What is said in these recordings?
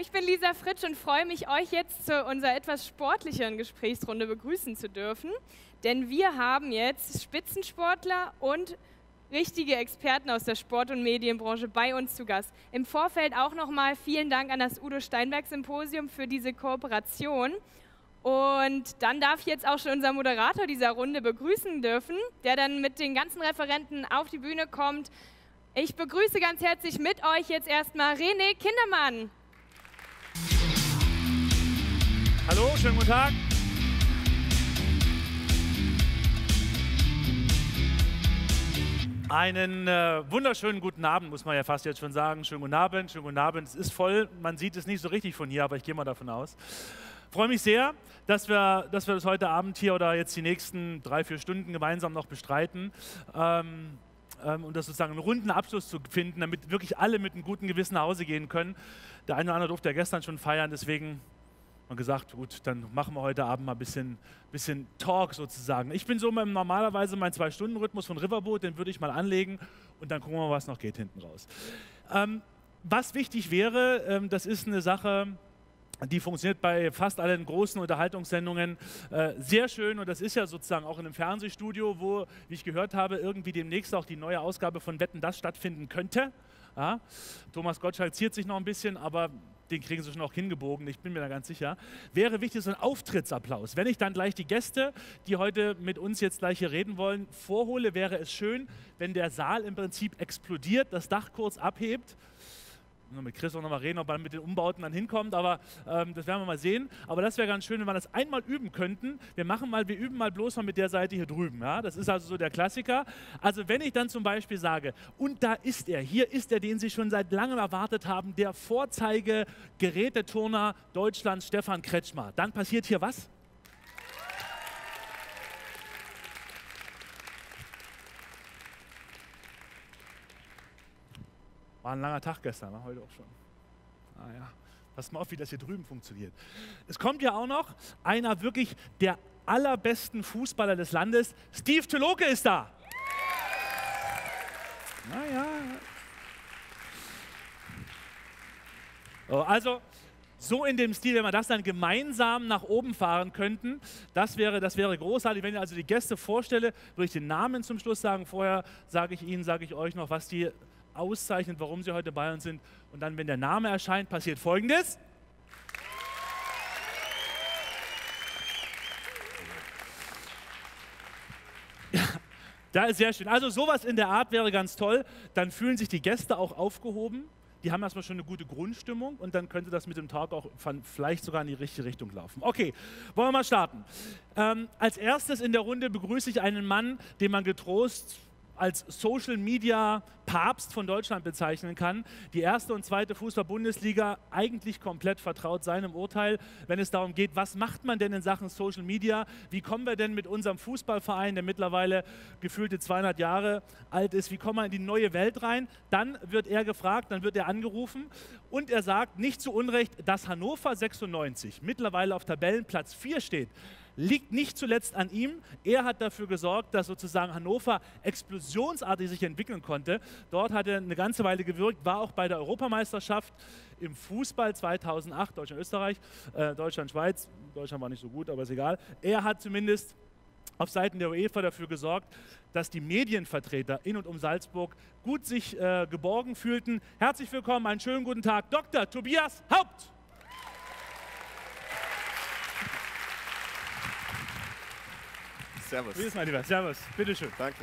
Ich bin Lisa Fritsch und freue mich, euch jetzt zu unserer etwas sportlicheren Gesprächsrunde begrüßen zu dürfen. Denn wir haben jetzt Spitzensportler und richtige Experten aus der Sport- und Medienbranche bei uns zu Gast. Im Vorfeld auch nochmal vielen Dank an das Udo-Steinberg-Symposium für diese Kooperation. Und dann darf ich jetzt auch schon unseren Moderator dieser Runde begrüßen dürfen, der dann mit den ganzen Referenten auf die Bühne kommt. Ich begrüße ganz herzlich mit euch jetzt erstmal René Kindermann. Hallo, schönen guten Tag. Einen wunderschönen guten Abend, muss man ja fast jetzt schon sagen. Schönen guten Abend, schönen guten Abend. Es ist voll, man sieht es nicht so richtig von hier, aber ich gehe mal davon aus. Ich freue mich sehr, dass wir das heute Abend hier oder jetzt die nächsten 3-4 Stunden gemeinsam noch bestreiten. Und das sozusagen einen runden Abschluss zu finden, damit wirklich alle mit einem guten Gewissen nach Hause gehen können. Der eine oder andere durfte ja gestern schon feiern, deswegen haben wir gesagt, gut, dann machen wir heute Abend mal ein bisschen Talk sozusagen. Ich bin so normalerweise mein 2-Stunden-Rhythmus von Riverboat, den würde ich mal anlegen und dann gucken wir mal, was noch geht hinten raus. Was wichtig wäre, das ist eine Sache, die funktioniert bei fast allen großen Unterhaltungssendungen sehr schön. Und das ist ja sozusagen auch in einem Fernsehstudio, wo, wie ich gehört habe, irgendwie demnächst auch die neue Ausgabe von Wetten, das stattfinden könnte. Ja? Thomas Gottschalk ziert sich noch ein bisschen, aber den kriegen sie schon auch hingebogen, ich bin mir da ganz sicher. Wäre wichtig, so ein Auftrittsapplaus. Wenn ich dann gleich die Gäste, die heute mit uns jetzt gleich hier reden wollen, vorhole, wäre es schön, wenn der Saal im Prinzip explodiert, das Dach kurz abhebt. Mit Chris auch nochmal reden, ob man mit den Umbauten dann hinkommt, aber das werden wir mal sehen. Aber das wäre ganz schön, wenn wir das einmal üben könnten. Wir üben mal bloß mal mit der Seite hier drüben. Ja? Das ist also so der Klassiker. Also wenn ich dann zum Beispiel sage, und da ist er, hier ist er, den Sie schon seit langem erwartet haben, der Vorzeigegeräteturner Deutschlands, Stefan Kretzschmar. Dann passiert hier was? War ein langer Tag gestern, war heute auch schon. Ah ja, pass mal auf, wie das hier drüben funktioniert. Es kommt ja auch noch einer wirklich der allerbesten Fußballer des Landes. Steven Theloke ist da. Naja. Oh, also, so in dem Stil, wenn wir das dann gemeinsam nach oben fahren könnten, das wäre großartig. Wenn ich also die Gäste vorstelle, würde ich den Namen zum Schluss sagen. Vorher sage ich Ihnen, sage ich euch noch, was die auszeichnet, warum sie heute bei uns sind. Und dann, wenn der Name erscheint, passiert Folgendes. Ja, da ist sehr schön. Also sowas in der Art wäre ganz toll. Dann fühlen sich die Gäste auch aufgehoben. Die haben erstmal schon eine gute Grundstimmung und dann könnte das mit dem Talk auch vielleicht sogar in die richtige Richtung laufen. Okay, wollen wir mal starten. Als erstes in der Runde begrüße ich einen Mann, den man getrost als Social-Media-Papst von Deutschland bezeichnen kann. Die erste und zweite Fußball-Bundesliga eigentlich komplett vertraut seinem Urteil, wenn es darum geht, was macht man denn in Sachen Social Media? Wie kommen wir denn mit unserem Fußballverein, der mittlerweile gefühlte 200 Jahre alt ist, wie kommen wir in die neue Welt rein? Dann wird er gefragt, dann wird er angerufen und er sagt, nicht zu Unrecht, dass Hannover 96 mittlerweile auf Tabellenplatz 4 steht. Liegt nicht zuletzt an ihm. Er hat dafür gesorgt, dass sozusagen Hannover explosionsartig sich entwickeln konnte. Dort hat er eine ganze Weile gewirkt, war auch bei der Europameisterschaft im Fußball 2008, Deutschland-Österreich, Deutschland-Schweiz. Deutschland war nicht so gut, aber ist egal. Er hat zumindest auf Seiten der UEFA dafür gesorgt, dass die Medienvertreter in und um Salzburg gut sich geborgen fühlten. Herzlich willkommen, einen schönen guten Tag, Dr. Tobias Haupt. Servus. Wie ist mein Lieber? Servus. Bitteschön. Danke.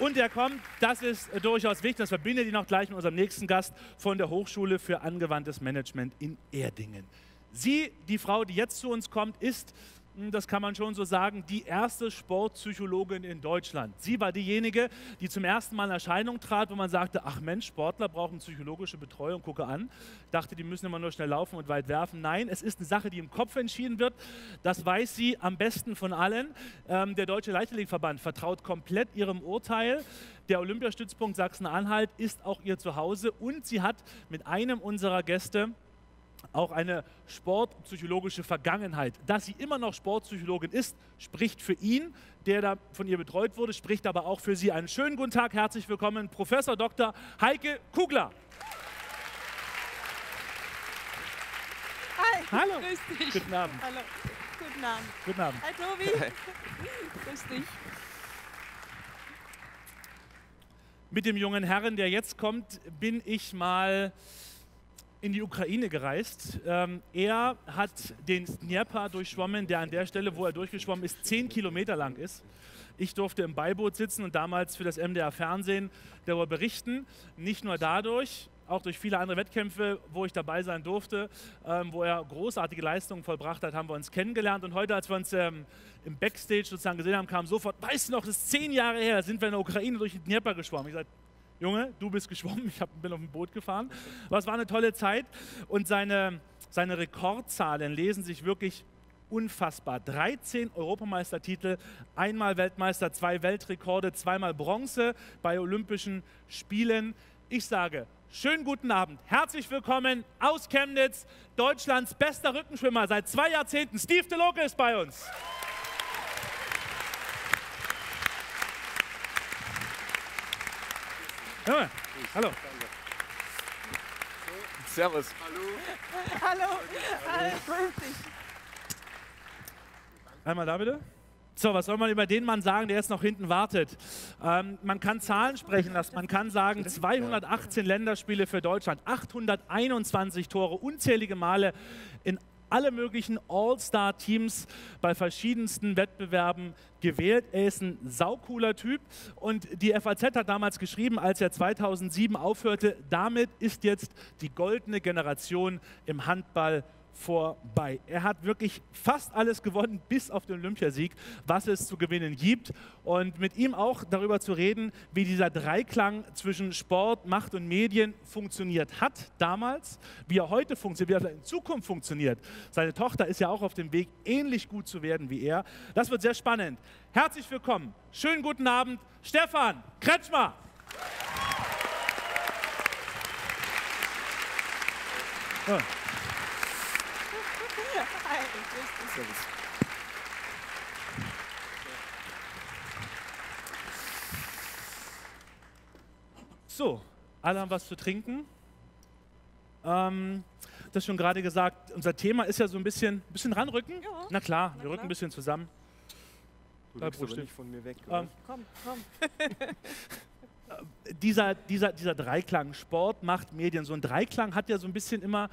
Und er kommt, das ist durchaus wichtig, das verbindet ihn auch gleich mit unserem nächsten Gast von der Hochschule für Angewandtes Management in Erdingen. Sie, die Frau, die jetzt zu uns kommt, ist, das kann man schon so sagen, die erste Sportpsychologin in Deutschland. Sie war diejenige, die zum ersten Mal in Erscheinung trat, wo man sagte, ach Mensch, Sportler brauchen psychologische Betreuung, gucke an. Dachte, die müssen immer nur schnell laufen und weit werfen. Nein, es ist eine Sache, die im Kopf entschieden wird. Das weiß sie am besten von allen. Der Deutsche Leichtathletikverband vertraut komplett ihrem Urteil. Der Olympiastützpunkt Sachsen-Anhalt ist auch ihr Zuhause. Und sie hat mit einem unserer Gäste auch eine sportpsychologische Vergangenheit. Dass sie immer noch Sportpsychologin ist, spricht für ihn, der da von ihr betreut wurde, spricht aber auch für sie. Einen schönen guten Tag, herzlich willkommen, Professor Dr. Heike Kugler. Hallo. Grüß dich. Guten Abend. Hallo. Guten Abend. Guten Abend. Hi Tobi. Hi. Grüß dich. Mit dem jungen Herrn, der jetzt kommt, bin ich mal in die Ukraine gereist. Er hat den Dnjepr durchschwommen, der an der Stelle, wo er durchgeschwommen ist, 10 Kilometer lang ist. Ich durfte im Beiboot sitzen und damals für das MDR Fernsehen darüber berichten. Nicht nur dadurch, auch durch viele andere Wettkämpfe, wo ich dabei sein durfte, wo er großartige Leistungen vollbracht hat, haben wir uns kennengelernt. Und heute, als wir uns im Backstage sozusagen gesehen haben, kam sofort, weißt du noch, das ist 10 Jahre her, da sind wir in der Ukraine durch den Dnjepr geschwommen. Ich sagte, Junge, du bist geschwommen, bin auf dem Boot gefahren. Aber es war eine tolle Zeit und seine Rekordzahlen lesen sich wirklich unfassbar. 13 Europameistertitel, einmal Weltmeister, 2 Weltrekorde, 2-mal Bronze bei Olympischen Spielen. Ich sage, schönen guten Abend, herzlich willkommen aus Chemnitz, Deutschlands bester Rückenschwimmer seit 2 Jahrzehnten. Steven Theloke ist bei uns. Ja, hallo. Servus. Hallo. Hallo. Hallo. Einmal da bitte. So, was soll man über den Mann sagen, der jetzt noch hinten wartet? Man kann Zahlen sprechen lassen, man kann sagen, 218 Länderspiele für Deutschland, 821 Tore, unzählige Male in alle möglichen All-Star-Teams bei verschiedensten Wettbewerben gewählt. Er ist ein saucooler Typ und die FAZ hat damals geschrieben, als er 2007 aufhörte, damit ist jetzt die goldene Generation im Handball vorbei. Er hat wirklich fast alles gewonnen, bis auf den Olympiasieg, was es zu gewinnen gibt. Und mit ihm auch darüber zu reden, wie dieser Dreiklang zwischen Sport, Macht und Medien funktioniert hat damals, wie er heute funktioniert, wie er in Zukunft funktioniert. Seine Tochter ist ja auch auf dem Weg, ähnlich gut zu werden wie er. Das wird sehr spannend. Herzlich willkommen, schönen guten Abend, Stefan Kretzschmar. Ja. So, alle haben was zu trinken. Das schon gerade gesagt, unser Thema ist ja so ein bisschen ranrücken. Ja. Na klar, wir rücken ein bisschen zusammen. Du rückst aber nicht von mir weg, oder? Komm. Dieser Dreiklang, Sport macht Medien. So ein Dreiklang hat ja so ein bisschen immer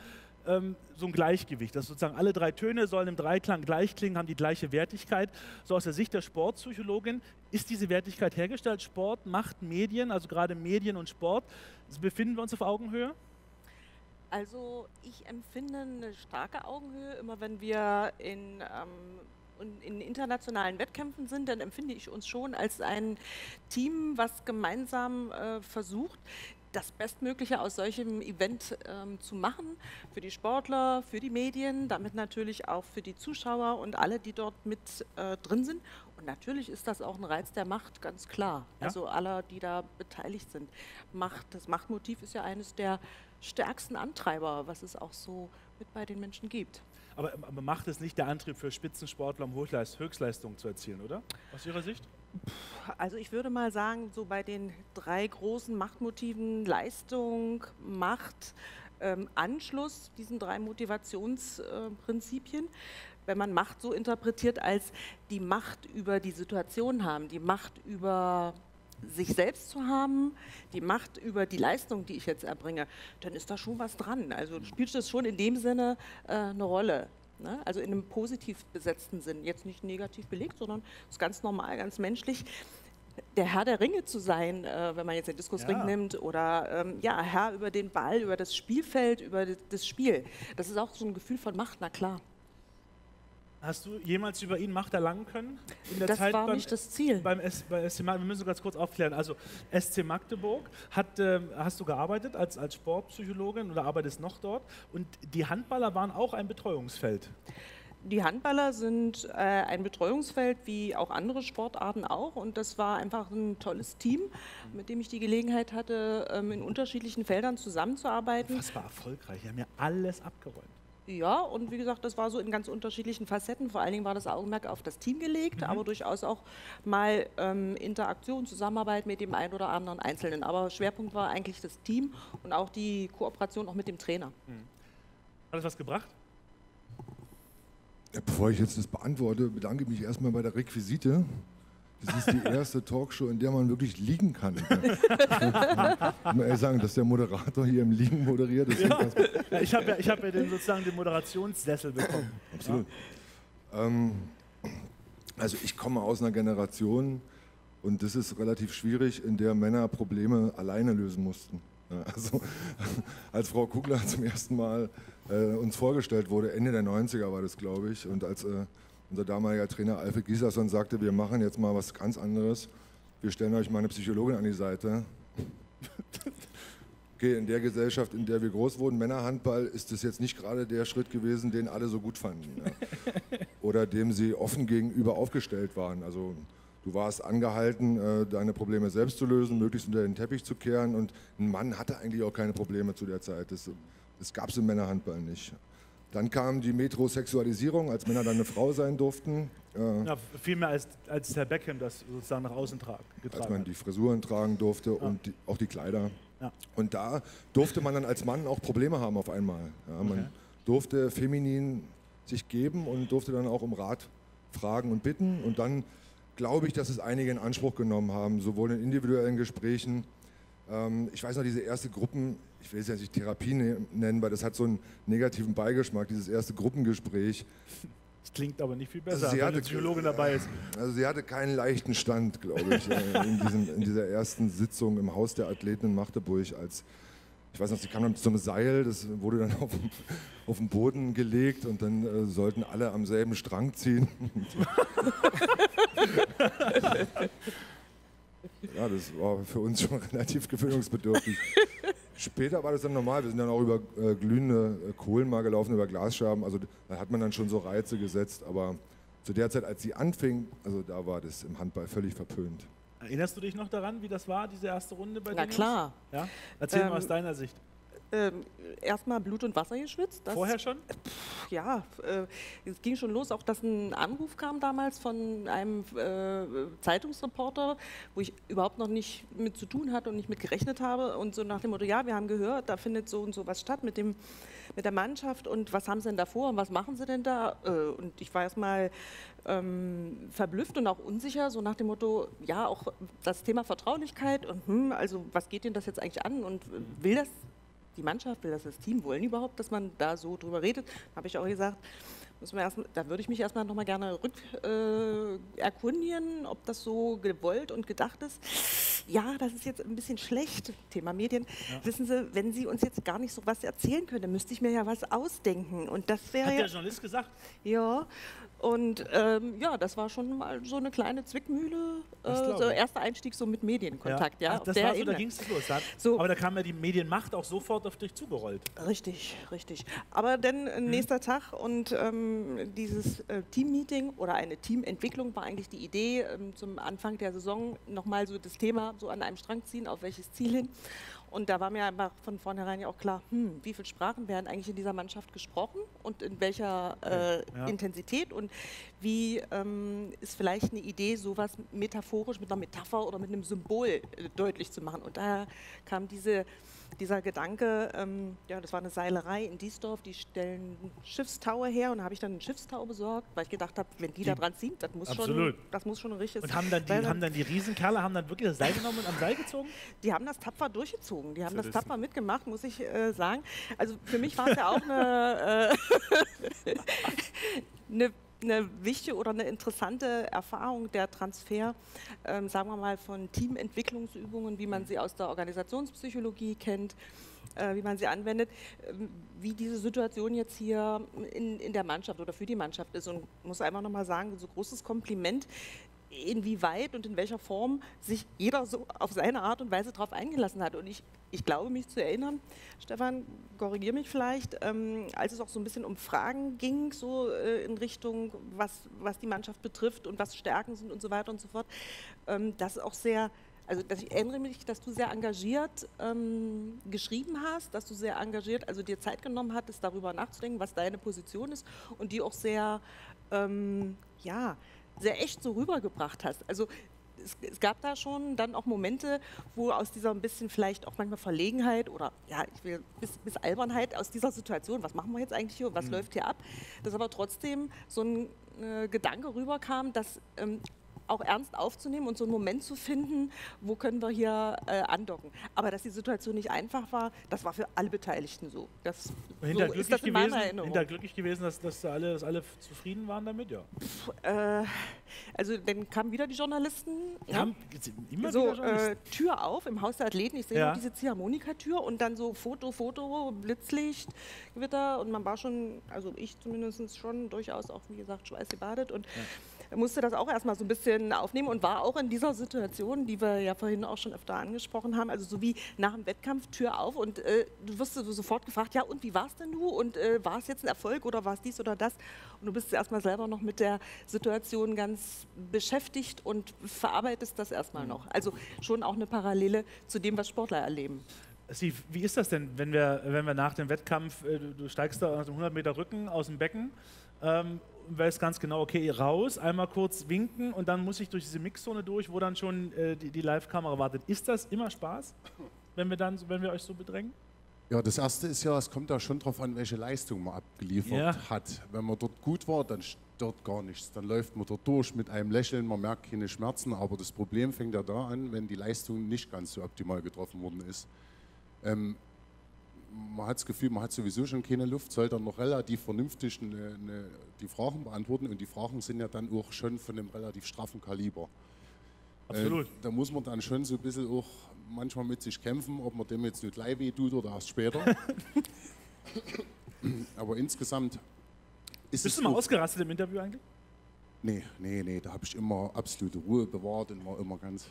so ein Gleichgewicht, dass sozusagen alle 3 Töne sollen im Dreiklang gleich klingen, haben die gleiche Wertigkeit. So aus der Sicht der Sportpsychologin ist diese Wertigkeit hergestellt. Sport macht Medien, also gerade Medien und Sport. Befinden wir uns auf Augenhöhe? Also ich empfinde eine starke Augenhöhe. Immer wenn wir in internationalen Wettkämpfen sind, dann empfinde ich uns schon als ein Team, was gemeinsam versucht, das Bestmögliche aus solchem Event zu machen, für die Sportler, für die Medien, damit natürlich auch für die Zuschauer und alle, die dort mit drin sind. Und natürlich ist das auch ein Reiz der Macht, ganz klar. Ja? Also aller, die da beteiligt sind. Das Machtmotiv ist ja eines der stärksten Antreiber, was es auch so mit bei den Menschen gibt. Aber Macht ist nicht der Antrieb für Spitzensportler, um Höchstleistungen zu erzielen, oder? Aus Ihrer Sicht? Also ich würde mal sagen, so bei den 3 großen Machtmotiven, Leistung, Macht, Anschluss, diesen 3 Motivationsprinzipien, wenn man Macht so interpretiert als die Macht über die Situation haben, die Macht über sich selbst zu haben, die Macht über die Leistung, die ich jetzt erbringe, dann ist da schon was dran. Also spielt das schon in dem Sinne eine Rolle. Ne? Also in einem positiv besetzten Sinn, jetzt nicht negativ belegt, sondern ist ganz normal, ganz menschlich, der Herr der Ringe zu sein, wenn man jetzt den Diskusring nimmt oder ja, Herr über den Ball, über das Spielfeld, über das Spiel. Das ist auch so ein Gefühl von Macht, na klar. Hast du jemals über ihn Macht erlangen können? In der Zeit war nicht das Ziel. Bei SC Magdeburg, wir müssen ganz kurz aufklären. Also SC Magdeburg, hast du gearbeitet als Sportpsychologin oder arbeitest noch dort? Und die Handballer waren auch ein Betreuungsfeld. Die Handballer sind ein Betreuungsfeld, wie auch andere Sportarten auch. Und das war einfach ein tolles Team, mit dem ich die Gelegenheit hatte, in unterschiedlichen Feldern zusammenzuarbeiten. Das war erfolgreich, die haben ja alles abgeräumt. Ja, und wie gesagt, das war so in ganz unterschiedlichen Facetten. Vor allen Dingen war das Augenmerk auf das Team gelegt, aber durchaus auch mal Interaktion, Zusammenarbeit mit dem einen oder anderen Einzelnen. Aber Schwerpunkt war eigentlich das Team und auch die Kooperation auch mit dem Trainer. Hat das was gebracht? Bevor ich jetzt das beantworte, bedanke ich mich erstmal bei der Requisite. Das ist die erste Talkshow, in der man wirklich liegen kann. Ich muss ehrlich sagen, dass der Moderator hier im Liegen moderiert. Ja, ich hab ja den, sozusagen den Moderationssessel bekommen. Absolut. Ja. Also ich komme aus einer Generation, und das ist relativ schwierig, in der Männer Probleme alleine lösen mussten. Also, als Frau Kugler zum ersten Mal uns vorgestellt wurde, Ende der 90er war das, glaube ich, und als unser damaliger Trainer Alfred Gislason sagte, wir machen jetzt mal was ganz anderes, wir stellen euch mal eine Psychologin an die Seite. Okay, in der Gesellschaft, in der wir groß wurden, Männerhandball, ist das jetzt nicht gerade der Schritt gewesen, den alle so gut fanden. Ja. Oder dem sie offen gegenüber aufgestellt waren. Also du warst angehalten, deine Probleme selbst zu lösen, möglichst unter den Teppich zu kehren, und ein Mann hatte eigentlich auch keine Probleme zu der Zeit. Das gab es im Männerhandball nicht. Dann kam die Metrosexualisierung, als Männer dann eine Frau sein durften. Ja, vielmehr als Herr Beckham das sozusagen nach außen getragen hat. Als man die Frisuren tragen durfte, ja, und auch die Kleider. Ja. Und da durfte man dann als Mann auch Probleme haben auf einmal. Ja, man durfte feminin sich geben und durfte dann auch um Rat fragen und bitten. Und dann glaube ich, dass es einige in Anspruch genommen haben, sowohl in individuellen Gesprächen. Ich weiß noch, diese erste Gruppen, ich will es ja nicht Therapie nennen, weil das hat so einen negativen Beigeschmack, dieses erste Gruppengespräch. Das klingt aber nicht viel besser, also wenn eine Psychologin dabei ist. Also sie hatte keinen leichten Stand, glaube ich, in dieser ersten Sitzung im Haus der Athleten in Magdeburg. Ich weiß noch, sie kam dann zum Seil, das wurde dann auf den Boden gelegt, und dann sollten alle am selben Strang ziehen. Ja, das war für uns schon relativ gewöhnungsbedürftig. Später war das dann normal, wir sind dann auch über glühende Kohlen mal gelaufen, über Glasscherben, also da hat man dann schon so Reize gesetzt, aber zu der Zeit, als sie anfing, also da war das im Handball völlig verpönt. Erinnerst du dich noch daran, wie das war, diese erste Runde bei dir? Na klar. Ja? Erzähl mal aus deiner Sicht. Erstmal Blut und Wasser geschwitzt. Vorher schon? Ja, es ging schon los, auch dass ein Anruf kam damals von einem Zeitungsreporter, wo ich überhaupt noch nicht mit zu tun hatte und nicht mit gerechnet habe, und so nach dem Motto, ja, wir haben gehört, da findet so und so was statt mit der Mannschaft, und was haben sie denn da vor und was machen sie denn da? Und ich war erstmal verblüfft und auch unsicher, so nach dem Motto, ja, auch das Thema Vertraulichkeit und also was geht denn das jetzt eigentlich an, und will das die Mannschaft, will das Team, wollen überhaupt, dass man da so drüber redet? Habe ich auch gesagt, da würde ich mich erstmal nochmal gerne erkundigen, ob das so gewollt und gedacht ist. Ja, das ist jetzt ein bisschen schlecht, Thema Medien. Ja. Wissen Sie, wenn Sie uns jetzt gar nicht so was erzählen können, dann müsste ich mir ja was ausdenken. Und das wäre Hat der Journalist gesagt? Ja, und ja, das war schon mal so eine kleine Zwickmühle, so erster Einstieg so mit Medienkontakt. Ja. Ja, das war so, da ging es los. So. Aber da kam ja die Medienmacht auch sofort auf dich zugerollt. Richtig, richtig. Aber dann nächster Tag, und dieses Teammeeting oder eine Teamentwicklung war eigentlich die Idee, zum Anfang der Saison nochmal so das Thema so an einem Strang ziehen, auf welches Ziel hin. Und da war mir einfach von vornherein ja auch klar, wie viele Sprachen werden eigentlich in dieser Mannschaft gesprochen und in welcher Intensität, und wie ist vielleicht eine Idee, sowas metaphorisch mit einer Metapher oder mit einem Symbol deutlich zu machen. Und daher kam dieser Gedanke, ja, das war eine Seilerei in Diesdorf, die stellen Schiffstaue her, und habe ich dann einen Schiffstau besorgt, weil ich gedacht habe, wenn die da dran zieht, das muss schon ein richtiges... Und haben dann die Riesenkerle, haben dann wirklich das Seil genommen und am Seil gezogen? Die haben das tapfer durchgezogen, die haben das tapfer mitgemacht, muss ich sagen. Also für mich war es ja auch eine wichtige oder eine interessante Erfahrung, der Transfer, sagen wir mal, von Teamentwicklungsübungen, wie man sie aus der Organisationspsychologie kennt, wie man sie anwendet, wie diese Situation jetzt hier in der Mannschaft oder für die Mannschaft ist. Und muss einfach nochmal sagen, so großes Kompliment, inwieweit und in welcher Form sich jeder so auf seine Art und Weise darauf eingelassen hat. Und ich glaube, mich zu erinnern, Stefan, korrigiere mich vielleicht, als es auch so ein bisschen um Fragen ging, so in Richtung, was die Mannschaft betrifft und was Stärken sind und so weiter und so fort, das auch sehr... Also ich erinnere mich, dass du sehr engagiert geschrieben hast, dass du sehr engagiert, also dir Zeit genommen hattest, darüber nachzudenken, was deine Position ist, und die auch sehr, sehr echt so rübergebracht hast. Also es gab da schon dann auch Momente, wo aus dieser ein bisschen vielleicht auch manchmal Verlegenheit oder ja, ich will bis Albernheit aus dieser Situation, was machen wir jetzt eigentlich hier, was läuft hier ab, dass aber trotzdem so ein Gedanke rüberkam, dass auch ernst aufzunehmen und so einen Moment zu finden, wo können wir hier andocken. Aber dass die Situation nicht einfach war, das war für alle Beteiligten so. Das ist das in meiner Erinnerung. Hinterglücklich gewesen, dass alle zufrieden waren damit, ja. Also dann kamen wieder die Journalisten. Kamen immer so, wieder Journalisten? Tür auf im Haus der Athleten, ich sehe noch diese Ziehharmonika-Tür und dann so Foto, Blitzlicht, Gewitter und man war schon, also ich zumindest schon durchaus auch, wie gesagt, schweißgebadet und musste das auch erstmal so ein bisschen aufnehmen und war auch in dieser Situation, die wir ja vorhin auch schon öfter angesprochen haben, also so wie nach dem Wettkampf, Tür auf und du wirst sofort gefragt, ja und wie war's denn du und war es jetzt ein Erfolg oder war es dies oder das und du bist erstmal selber noch mit der Situation ganz beschäftigt und verarbeitest das erstmal noch, also schon auch eine Parallele zu dem, was Sportler erleben. Steve, wie ist das denn, wenn wir nach dem Wettkampf, du steigst da nach dem 100 Meter Rücken aus dem Becken, weiß ganz genau, okay, raus, einmal kurz winken und dann muss ich durch diese Mixzone durch, wo dann schon die Live-Kamera wartet. Ist das immer Spaß, wenn wir euch so bedrängen? Ja, das Erste ist ja, es kommt ja schon darauf an, welche Leistung man abgeliefert hat. Wenn man dort gut war, dann stört gar nichts. Dann läuft man dort durch mit einem Lächeln, man merkt keine Schmerzen, aber das Problem fängt ja da an, wenn die Leistung nicht ganz so optimal getroffen worden ist. Man hat das Gefühl, man hat sowieso schon keine Luft, soll dann noch relativ vernünftig die Fragen beantworten und die Fragen sind ja dann auch schon von einem relativ straffen Kaliber. Absolut. Da muss man dann schon so ein bisschen auch manchmal mit sich kämpfen, ob man dem jetzt nicht gleich weh tut oder erst später. Aber insgesamt ist Bist du mal ausgerastet im Interview eigentlich? Nee, da habe ich immer absolute Ruhe bewahrt und war immer ganz...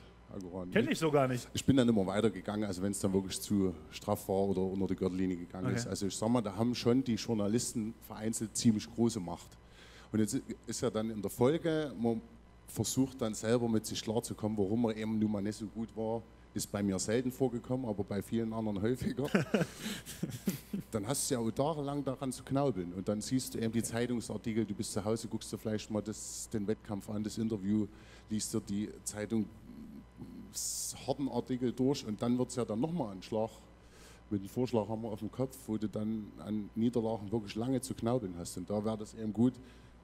Kenne ich so gar nicht. Ich bin dann immer weitergegangen, also wenn es dann wirklich zu straff war oder unter die Gürtellinie gegangen ist. Also ich sag mal, da haben schon die Journalisten vereinzelt ziemlich große Macht. Und jetzt ist ja dann in der Folge, man versucht dann selber mit sich klarzukommen, warum man eben nun mal nicht so gut war. Ist bei mir selten vorgekommen, aber bei vielen anderen häufiger. Dann hast du ja auch jahrelang daran zu knaubeln. Und dann siehst du eben die Zeitungsartikel, du bist zu Hause, guckst du vielleicht mal den Wettkampf an, das Interview, liest dir die Zeitung harten Artikel durch und dann wird es ja dann nochmal ein Schlag mit dem Vorschlaghammer auf dem Kopf, wo du dann an Niederlagen wirklich lange zu knaubeln hast. Und da wäre das eben gut,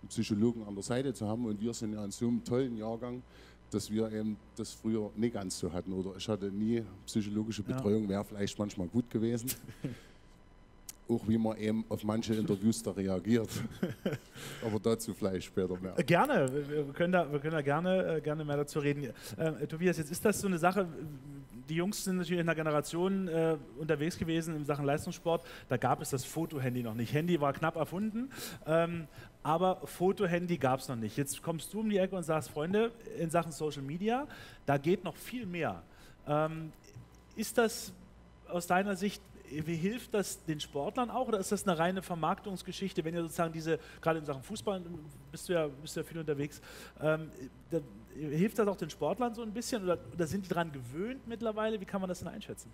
einen Psychologen an der Seite zu haben. Und wir sind ja in so einem tollen Jahrgang, dass wir eben das früher nicht ganz so hatten. Oder ich hatte nie psychologische Betreuung, wäre vielleicht manchmal gut gewesen. Auch wie man eben auf manche Interviews da reagiert. Aber dazu vielleicht später mehr. Gerne, wir können da gerne mehr dazu reden. Tobias, jetzt ist das so eine Sache, die Jungs sind natürlich in einer Generation unterwegs gewesen in Sachen Leistungssport, da gab es das Fotohandy noch nicht. Handy war knapp erfunden, aber Fotohandy gab es noch nicht. Jetzt kommst du um die Ecke und sagst, Freunde, in Sachen Social Media, da geht noch viel mehr. Ist das aus deiner Sicht, wie hilft das den Sportlern auch oder ist das eine reine Vermarktungsgeschichte, wenn ihr sozusagen diese, gerade in Sachen Fußball bist du ja viel unterwegs, hilft das auch den Sportlern so ein bisschen oder sind die daran gewöhnt mittlerweile? Wie kann man das denn einschätzen?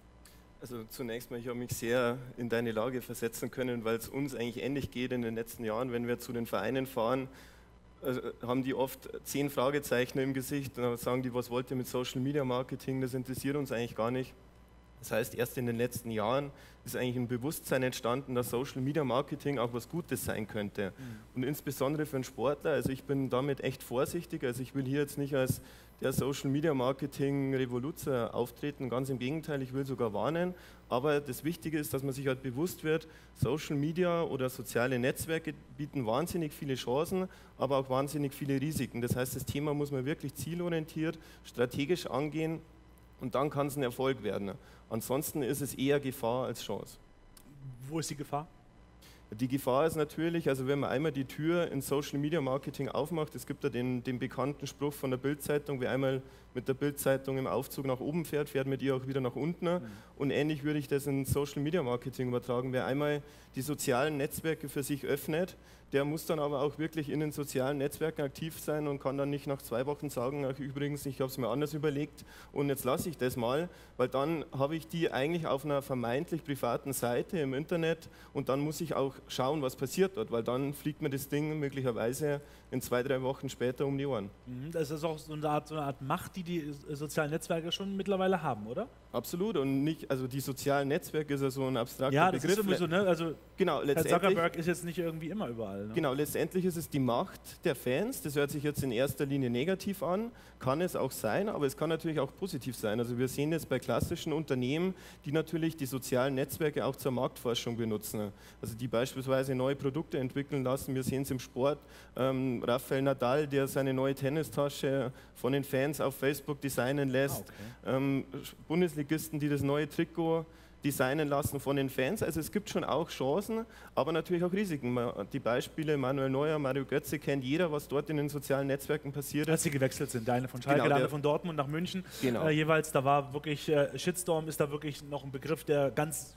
Also zunächst mal, ich habe mich sehr in deine Lage versetzen können, weil es uns eigentlich ähnlich geht in den letzten Jahren, wenn wir zu den Vereinen fahren, also haben die oft 10 Fragezeichen im Gesicht und dann sagen die, was wollt ihr mit Social Media Marketing, das interessiert uns eigentlich gar nicht. Das heißt, erst in den letzten Jahren ist eigentlich ein Bewusstsein entstanden, dass Social Media Marketing auch was Gutes sein könnte. Und insbesondere für einen Sportler, also ich bin damit echt vorsichtig, also ich will hier jetzt nicht als der Social Media Marketing Revoluzer auftreten, ganz im Gegenteil, ich will sogar warnen. Aber das Wichtige ist, dass man sich halt bewusst wird, Social Media oder soziale Netzwerke bieten wahnsinnig viele Chancen, aber auch wahnsinnig viele Risiken. Das heißt, das Thema muss man wirklich zielorientiert, strategisch angehen. Und dann kann es ein Erfolg werden. Ansonsten ist es eher Gefahr als Chance. Wo ist die Gefahr? Die Gefahr ist natürlich, also wenn man einmal die Tür in Social Media Marketing aufmacht, es gibt ja den bekannten Spruch von der Bild-Zeitung, wer einmal mit der Bild-Zeitung im Aufzug nach oben fährt, fährt mit ihr auch wieder nach unten. Und ähnlich würde ich das in Social Media Marketing übertragen. Wer einmal die sozialen Netzwerke für sich öffnet, Der muss dann aber auch wirklich in den sozialen Netzwerken aktiv sein und kann dann nicht nach 2 Wochen sagen, ach übrigens, ich habe es mir anders überlegt und jetzt lasse ich das mal, weil dann habe ich die eigentlich auf einer vermeintlich privaten Seite im Internet und dann muss ich auch schauen, was passiert dort, weil dann fliegt mir das Ding möglicherweise in 2, 3 Wochen später um die Ohren. Das ist auch so eine Art Macht, die die sozialen Netzwerke schon mittlerweile haben, oder? Absolut, und nicht, also die sozialen Netzwerke ist ja so ein abstrakter Begriff. Ja, das ist sowieso, ne? Also genau, letztendlich, Herr Zuckerberg ist jetzt nicht irgendwie immer überall. Ne? Genau, letztendlich ist es die Macht der Fans, das hört sich jetzt in erster Linie negativ an, kann es auch sein, aber es kann natürlich auch positiv sein. Also wir sehen jetzt bei klassischen Unternehmen, die natürlich die sozialen Netzwerke auch zur Marktforschung benutzen. Also die beispielsweise neue Produkte entwickeln lassen, wir sehen es im Sport, Rafael Nadal, der seine neue Tennistasche von den Fans auf Facebook designen lässt, ah, okay. Bundesligisten, die das neue Trikot designen lassen von den Fans. Also es gibt schon auch Chancen, aber natürlich auch Risiken. Die Beispiele Manuel Neuer, Mario Götze kennt jeder, was dort in den sozialen Netzwerken passiert ist. Als sie gewechselt sind, der eine von Schalke, genau, der andere von Dortmund nach München. Genau. Jeweils, da war wirklich, Shitstorm ist da wirklich noch ein Begriff, der ganz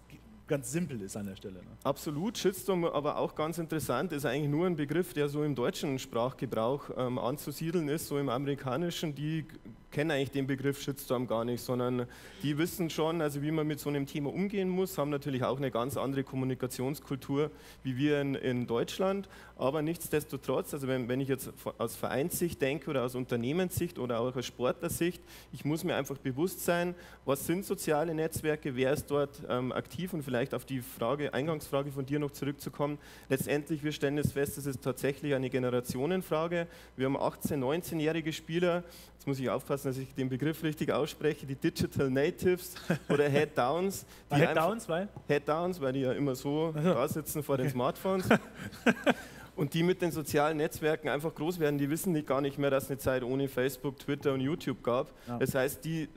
simpel ist an der Stelle. Ne? Absolut, Shitstorm, aber auch ganz interessant, ist eigentlich nur ein Begriff, der so im deutschen Sprachgebrauch anzusiedeln ist, so im amerikanischen, die kennen eigentlich den Begriff Shitstorm gar nicht, sondern die wissen schon, also wie man mit so einem Thema umgehen muss, haben natürlich auch eine ganz andere Kommunikationskultur, wie wir in Deutschland, aber nichtsdestotrotz, also wenn ich jetzt aus Vereinssicht denke oder aus Unternehmenssicht oder auch aus Sportlersicht, ich muss mir einfach bewusst sein, was sind soziale Netzwerke, wer ist dort aktiv, und vielleicht auf die Frage, Eingangsfrage von dir noch zurückzukommen, letztendlich, wir stellen jetzt fest, es ist tatsächlich eine Generationenfrage, wir haben 18-, 19-jährige Spieler, jetzt muss ich aufpassen, dass ich den Begriff richtig ausspreche, die Digital Natives oder Head Downs. Head Downs, weil die ja immer so da sitzen vor den Smartphones. Und die mit den sozialen Netzwerken einfach groß werden, die wissen nicht, gar nicht mehr, dass es eine Zeit ohne Facebook, Twitter und YouTube gab. Ja. Das heißt, die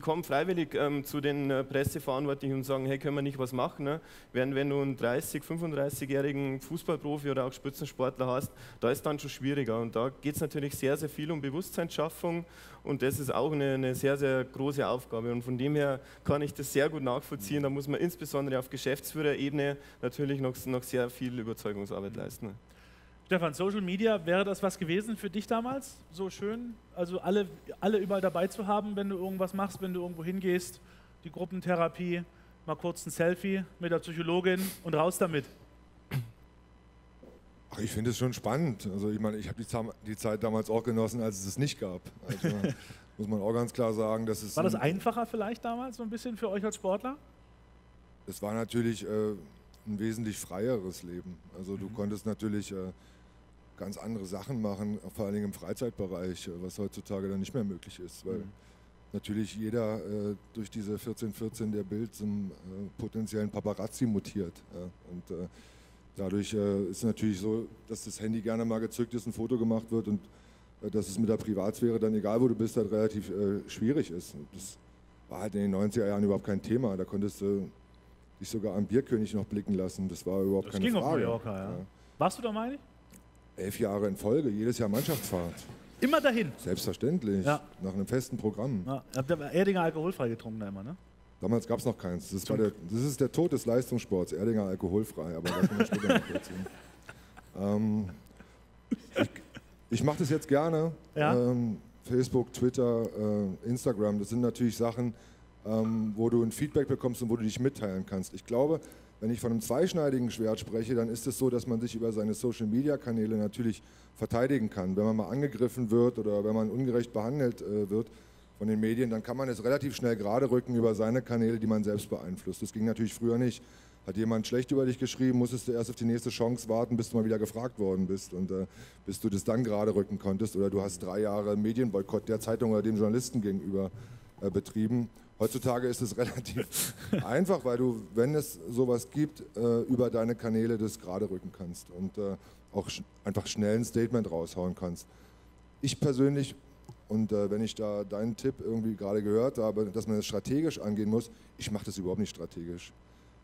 kommen freiwillig zu den Presseverantwortlichen und sagen, hey, können wir nicht was machen? Ne? Während wenn du einen 30-, 35-jährigen Fußballprofi oder auch Spitzensportler hast, da ist dann schon schwieriger. Und da geht es natürlich sehr, sehr viel um Bewusstseinsschaffung und das ist auch eine sehr, sehr große Aufgabe. Und von dem her kann ich das sehr gut nachvollziehen. Da muss man insbesondere auf Geschäftsführerebene natürlich noch sehr viel Überzeugungsarbeit leisten. Ne? Stefan, Social Media, wäre das was gewesen für dich damals? So schön, also alle überall dabei zu haben, wenn du irgendwas machst, wenn du irgendwo hingehst, die Gruppentherapie, mal kurz ein Selfie mit der Psychologin und raus damit. Ach, ich finde es schon spannend. Also ich meine, ich habe die Zeit damals auch genossen, als es das nicht gab. Also, muss man auch ganz klar sagen, dass es... War das einfacher vielleicht damals so ein bisschen für euch als Sportler? Es war natürlich ein wesentlich freieres Leben. Also du konntest natürlich... ganz andere Sachen machen, vor allem im Freizeitbereich, was heutzutage dann nicht mehr möglich ist, weil natürlich jeder durch diese 1414 der Bild zum potenziellen Paparazzi mutiert. Ja. Und dadurch ist es natürlich so, dass das Handy gerne mal gezückt ist, ein Foto gemacht wird und dass es mit der Privatsphäre dann, egal wo du bist, halt relativ schwierig ist. Und das war halt in den 90er Jahren überhaupt kein Thema, da konntest du dich sogar am Bierkönig noch blicken lassen, das war überhaupt keine Frage. Das ging auf Mallorca, ja. Ja. Warst du da, meine ich? 11 Jahre in Folge, jedes Jahr Mannschaftsfahrt. Immer dahin? Selbstverständlich, ja. Nach einem festen Programm. Ja. Habt ihr Erdinger alkoholfrei getrunken da immer, ne? Damals gab es noch keins. Das ist der Tod des Leistungssports, Erdinger alkoholfrei, aber da können wir später noch dazu. Ich mache das jetzt gerne. Ja? Facebook, Twitter, Instagram, das sind natürlich Sachen, wo du ein Feedback bekommst und wo du dich mitteilen kannst. Ich glaube, wenn ich von einem zweischneidigen Schwert spreche, dann ist es so, dass man sich über seine Social-Media-Kanäle natürlich verteidigen kann. Wenn man mal angegriffen wird oder wenn man ungerecht behandelt wird von den Medien, dann kann man es relativ schnell gerade rücken über seine Kanäle, die man selbst beeinflusst. Das ging natürlich früher nicht. Hat jemand schlecht über dich geschrieben, musstest du erst auf die nächste Chance warten, bis du mal wieder gefragt worden bist und bis du das dann gerade rücken konntest. Oder du hast 3 Jahre Medienboykott der Zeitung oder dem Journalisten gegenüber betrieben. Heutzutage ist es relativ einfach, weil du, wenn es sowas gibt, über deine Kanäle das gerade rücken kannst und auch einfach schnell ein Statement raushauen kannst. Ich persönlich, und wenn ich da deinen Tipp irgendwie gerade gehört habe, dass man das strategisch angehen muss, ich mache das überhaupt nicht strategisch.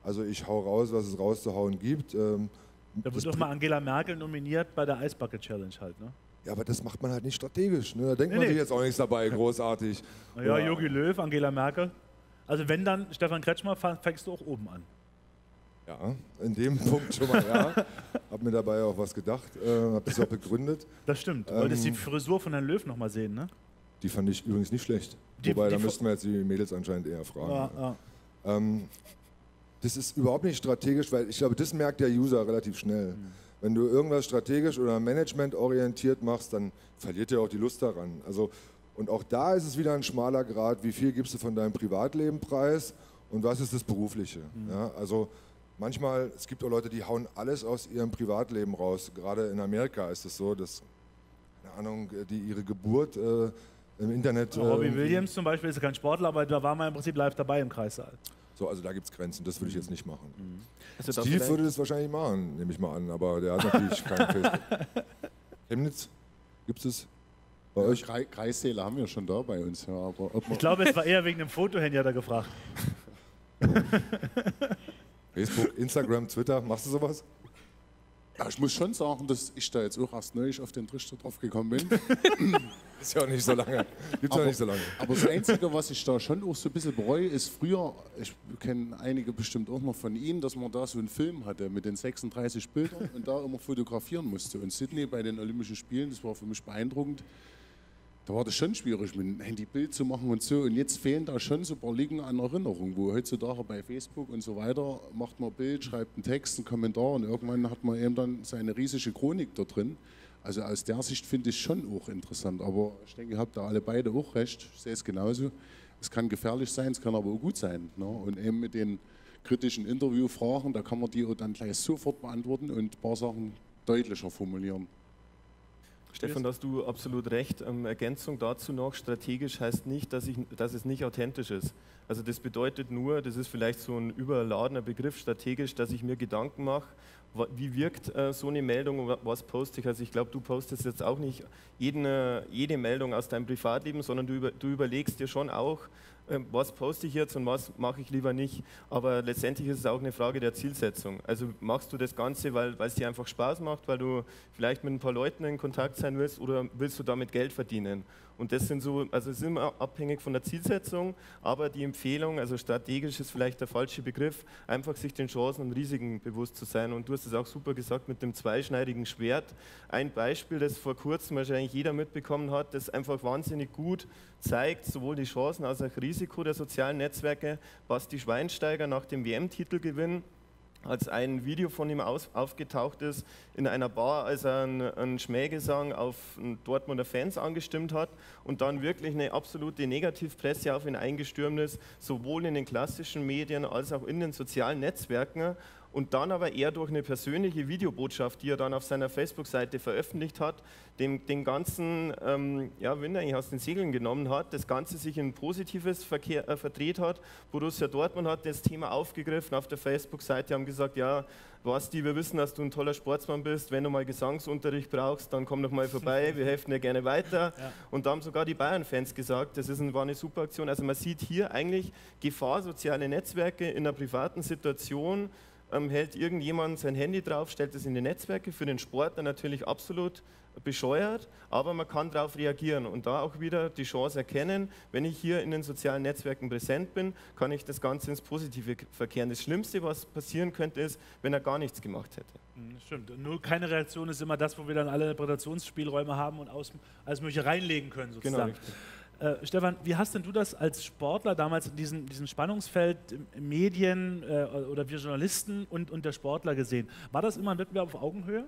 Also ich hau raus, was es rauszuhauen gibt. Da wurde doch mal Angela Merkel nominiert bei der Eisbucket Challenge halt, ne? Ja, aber das macht man halt nicht strategisch. Ne? Da denkt man sich jetzt auch nichts dabei, großartig. Naja, Jogi Löw, Angela Merkel. Also wenn dann, Stefan Kretzschmar, fängst du auch oben an. Ja, in dem Punkt schon mal, ja. Hab mir dabei auch was gedacht, hab das auch begründet. Das stimmt. Du wolltest die Frisur von Herrn Löw nochmal sehen, ne? Die fand ich übrigens nicht schlecht. Wobei, da müssten wir jetzt die Mädels anscheinend eher fragen. Ja, ja. Das ist überhaupt nicht strategisch, weil ich glaube, das merkt der User relativ schnell. Mhm. Wenn du irgendwas strategisch oder managementorientiert machst, dann verliert er auch die Lust daran. Also, und auch da ist es wieder ein schmaler Grad, wie viel gibst du von deinem Privatleben preis und was ist das Berufliche. Mhm. Ja, also manchmal, es gibt auch Leute, die hauen alles aus ihrem Privatleben raus. Gerade in Amerika ist es so, dass, keine Ahnung, die ihre Geburt im Internet... Robin Williams zum Beispiel ist kein Sportler, aber da war man im Prinzip live dabei im Kreissaal. So, also da gibt es Grenzen, das würde ich jetzt nicht machen. Mhm. Steve würde das wahrscheinlich machen, nehme ich mal an, aber der hat natürlich keinen Facebook. Chemnitz, gibt es bei euch? Kreissäle haben wir schon da bei uns. Ja, aber ich glaube, es war eher wegen dem Fotohändler da gefragt. Facebook, Instagram, Twitter, machst du sowas? Ja, ich muss schon sagen, dass ich da jetzt auch erst neu auf den Trichter drauf gekommen bin. Ist ja auch nicht so lange. Gibt's ja auch nicht so lange. Aber das Einzige, was ich da schon auch so ein bisschen bereue, ist früher, ich kenne einige bestimmt auch noch von Ihnen, dass man da so einen Film hatte mit den 36 Bildern und da immer fotografieren musste. Und Sydney bei den Olympischen Spielen, das war für mich beeindruckend. Da war das schon schwierig, mit dem Handy Bild zu machen und so. Und jetzt fehlen da schon so ein paar Liegen an Erinnerungen, wo heutzutage bei Facebook und so weiter macht man ein Bild, schreibt einen Text, einen Kommentar und irgendwann hat man eben dann seine riesige Chronik da drin. Also aus der Sicht finde ich schon auch interessant. Aber ich denke, ihr habt da alle beide auch recht. Ich sehe es genauso. Es kann gefährlich sein, es kann aber auch gut sein. Ne? Und eben mit den kritischen Interviewfragen, da kann man die dann gleich sofort beantworten und ein paar Sachen deutlicher formulieren. Stefan, da hast du absolut recht. Ergänzung dazu noch, strategisch heißt nicht, dass es nicht authentisch ist. Also das bedeutet nur, das ist vielleicht so ein überladener Begriff, strategisch, dass ich mir Gedanken mache, wie wirkt so eine Meldung und was poste ich. Also ich glaube, du postest jetzt auch nicht jede Meldung aus deinem Privatleben, sondern du überlegst dir schon auch, was poste ich jetzt und was mache ich lieber nicht. Aber letztendlich ist es auch eine Frage der Zielsetzung. Also machst du das Ganze, weil es dir einfach Spaß macht, weil du vielleicht mit ein paar Leuten in Kontakt sein willst oder willst du damit Geld verdienen? Und das sind so, also es ist immer abhängig von der Zielsetzung, aber die Empfehlung, also strategisch ist vielleicht der falsche Begriff, einfach sich den Chancen und Risiken bewusst zu sein. Und du hast es auch super gesagt mit dem zweischneidigen Schwert. Ein Beispiel, das vor kurzem wahrscheinlich jeder mitbekommen hat, das einfach wahnsinnig gut zeigt, sowohl die Chancen als auch Risiko der sozialen Netzwerke, was die Schweinsteiger nach dem WM-Titelgewinn, als ein Video von ihm aufgetaucht ist in einer Bar, als er einen Schmähgesang auf Dortmunder Fans angestimmt hat und dann wirklich eine absolute Negativpresse auf ihn eingestürmt ist, sowohl in den klassischen Medien als auch in den sozialen Netzwerken. Und dann aber eher durch eine persönliche Videobotschaft, die er dann auf seiner Facebook-Seite veröffentlicht hat, den ganzen Wind eigentlich aus den Segeln genommen hat, das Ganze sich in Positives verdreht hat. Borussia Dortmund hat das Thema aufgegriffen auf der Facebook-Seite, haben gesagt, ja, Basti, wir wissen, dass du ein toller Sportsmann bist, wenn du mal Gesangsunterricht brauchst, dann komm doch mal vorbei, wir helfen dir gerne weiter. Ja. Und da haben sogar die Bayern-Fans gesagt, das war eine super Aktion. Also man sieht hier eigentlich Gefahr, soziale Netzwerke in einer privaten Situation, hält irgendjemand sein Handy drauf, stellt es in die Netzwerke, für den Sportler natürlich absolut bescheuert, aber man kann darauf reagieren und da auch wieder die Chance erkennen, wenn ich hier in den sozialen Netzwerken präsent bin, kann ich das Ganze ins Positive verkehren. Das Schlimmste, was passieren könnte, ist, wenn er gar nichts gemacht hätte. Stimmt. Nur keine Reaktion ist immer das, wo wir dann alle Interpretationsspielräume haben und alles Mögliche reinlegen können sozusagen. Genau. Stefan, wie hast denn du das als Sportler damals in diesem Spannungsfeld Medien oder wir Journalisten und der Sportler gesehen? War das immer ein Wettbewerb auf Augenhöhe?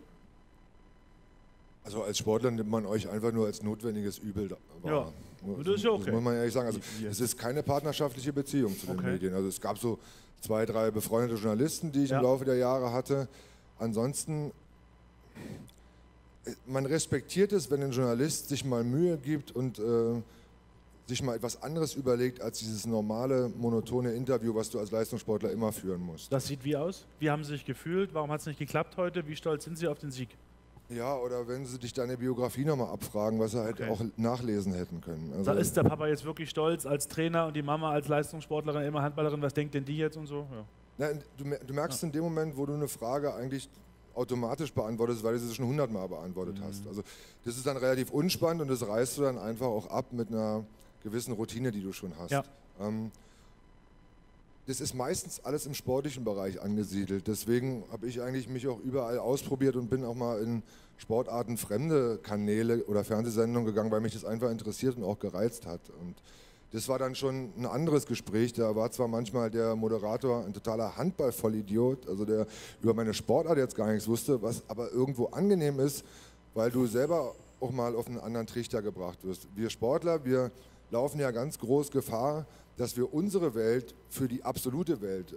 Also als Sportler nimmt man euch einfach nur als notwendiges Übel wahr. Ja, das ist ja okay. Das muss man ehrlich sagen. Also, es ist keine partnerschaftliche Beziehung zu den Medien. Also es gab so 2, 3 befreundete Journalisten, die ich im Laufe der Jahre hatte. Ansonsten... Man respektiert es, wenn ein Journalist sich mal Mühe gibt und sich mal etwas anderes überlegt als dieses normale, monotone Interview, was du als Leistungssportler immer führen musst. Das sieht wie aus? Wie haben Sie sich gefühlt? Warum hat es nicht geklappt heute? Wie stolz sind Sie auf den Sieg? Ja, oder wenn Sie dich deine Biografie nochmal abfragen, was Sie halt auch nachlesen hätten können. Also da ist der Papa jetzt wirklich stolz als Trainer und die Mama als Leistungssportlerin, immer Handballerin, was denkt denn die jetzt und so? Ja. Na, du merkst in dem Moment, wo du eine Frage eigentlich automatisch beantwortest, weil du sie schon 100-mal beantwortet hast. Also das ist dann relativ unspannend und das reißt du dann einfach auch ab mit einer gewissen Routine, die du schon hast. Ja. das ist meistens alles im sportlichen Bereich angesiedelt. Deswegen habe ich eigentlich mich auch überall ausprobiert und bin auch mal in sportartenfremde Kanäle oder Fernsehsendungen gegangen, weil mich das einfach interessiert und auch gereizt hat. Und das war dann schon ein anderes Gespräch. Da war zwar manchmal der Moderator ein totaler Handballvollidiot, also der über meine Sportart jetzt gar nichts wusste, was aber irgendwo angenehm ist, weil du selber auch mal auf einen anderen Trichter gebracht wirst. Wir Sportler, wir laufen ja ganz groß Gefahr, dass wir unsere Welt für die absolute Welt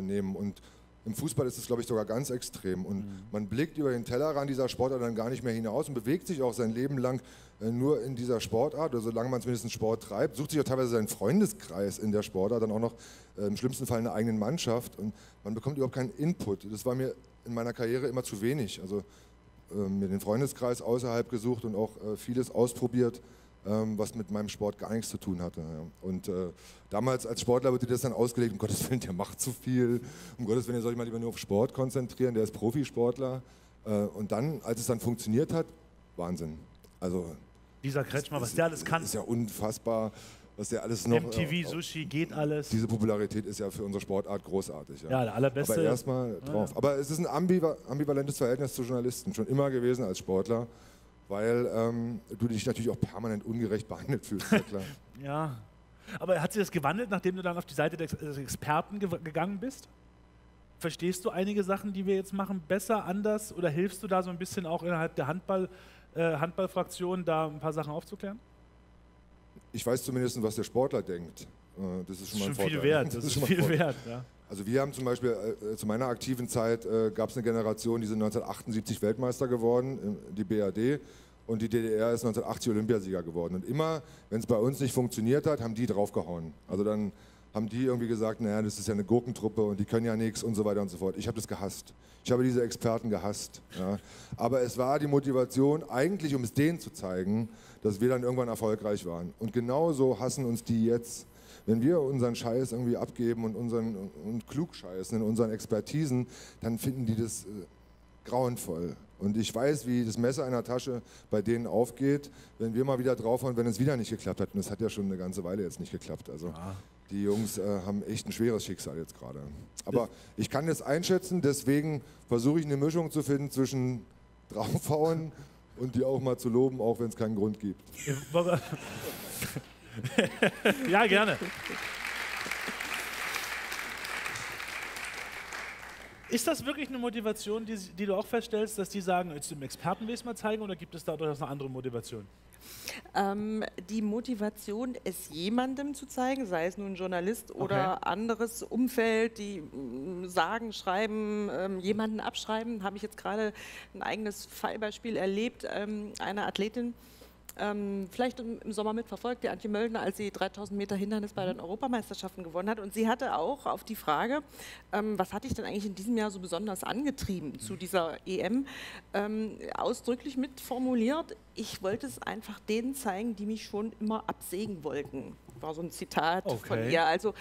nehmen. Und im Fußball ist es, glaube ich, sogar ganz extrem. Und man blickt über den Tellerrand dieser Sportart dann gar nicht mehr hinaus und bewegt sich auch sein Leben lang nur in dieser Sportart, oder solange man zumindest Sport treibt, sucht sich auch teilweise seinen Freundeskreis in der Sportart, dann auch noch im schlimmsten Fall eine eigene Mannschaft. Und man bekommt überhaupt keinen Input. Das war mir in meiner Karriere immer zu wenig. Also mir den Freundeskreis außerhalb gesucht und auch vieles ausprobiert, was mit meinem Sport gar nichts zu tun hatte. Und damals als Sportler wurde das dann ausgelegt, um Gottes Willen, der macht zu viel, um Gottes Willen, der soll sich mal lieber nur auf Sport konzentrieren, der ist Profisportler. Und dann, als es dann funktioniert hat, Wahnsinn. Also dieser Kretzschmar, was der alles kann. Ist ja unfassbar, was der alles noch... MTV, Sushi, geht alles. Diese Popularität ist ja für unsere Sportart großartig. Ja, der allerbeste. Aber erstmal drauf. Ja. Aber es ist ein ambivalentes Verhältnis zu Journalisten, schon immer gewesen als Sportler. Weil du dich natürlich auch permanent ungerecht behandelt fühlst, ja klar. Ja, aber hat sich das gewandelt, nachdem du dann auf die Seite des Experten gegangen bist? Verstehst du einige Sachen, die wir jetzt machen, besser, anders? Oder hilfst du da so ein bisschen auch innerhalb der Handballfraktion, da ein paar Sachen aufzuklären? Ich weiß zumindest, was der Sportler denkt. Das ist schon mal ein Vorteil. Viel wert. Das ist viel wert, ja. Also wir haben zum Beispiel, zu meiner aktiven Zeit gab es eine Generation, die sind 1978 Weltmeister geworden, die BRD, und die DDR ist 1980 Olympiasieger geworden. Und immer, wenn es bei uns nicht funktioniert hat, haben die draufgehauen. Also dann haben die irgendwie gesagt, naja, das ist ja eine Gurkentruppe und die können ja nichts und so weiter und so fort. Ich habe das gehasst. Ich habe diese Experten gehasst. Ja. Aber es war die Motivation eigentlich, um es denen zu zeigen, dass wir dann irgendwann erfolgreich waren. Und genauso hassen uns die jetzt. Wenn wir unseren Scheiß irgendwie abgeben und klugscheißen in unseren Expertisen, dann finden die das grauenvoll. Und ich weiß, wie das Messer in der Tasche bei denen aufgeht, wenn wir mal wieder draufhauen, wenn es wieder nicht geklappt hat. Und es hat ja schon eine ganze Weile jetzt nicht geklappt. Also ja. Die Jungs haben echt ein schweres Schicksal jetzt gerade. Aber ich kann das einschätzen, deswegen versuche ich eine Mischung zu finden zwischen draufhauen und die auch mal zu loben, auch wenn es keinen Grund gibt. Ja, gerne. Ist das wirklich eine Motivation, die du auch feststellst, dass die sagen, jetzt dem Experten will ich es mal zeigen, oder gibt es da durchaus eine andere Motivation? Die Motivation, es jemandem zu zeigen, sei es nun Journalist oder anderes Umfeld, die sagen, schreiben, jemanden abschreiben, habe ich jetzt gerade ein eigenes Fallbeispiel erlebt, einer Athletin, vielleicht im Sommer mitverfolgt, die Antje Möldner, als sie 3000 Meter Hindernis bei den Europameisterschaften gewonnen hat. Und sie hatte auch auf die Frage, was hatte ich denn eigentlich in diesem Jahr so besonders angetrieben zu dieser EM, ausdrücklich mitformuliert, ich wollte es einfach denen zeigen, die mich schon immer absägen wollten. War so ein Zitat von ihr. Also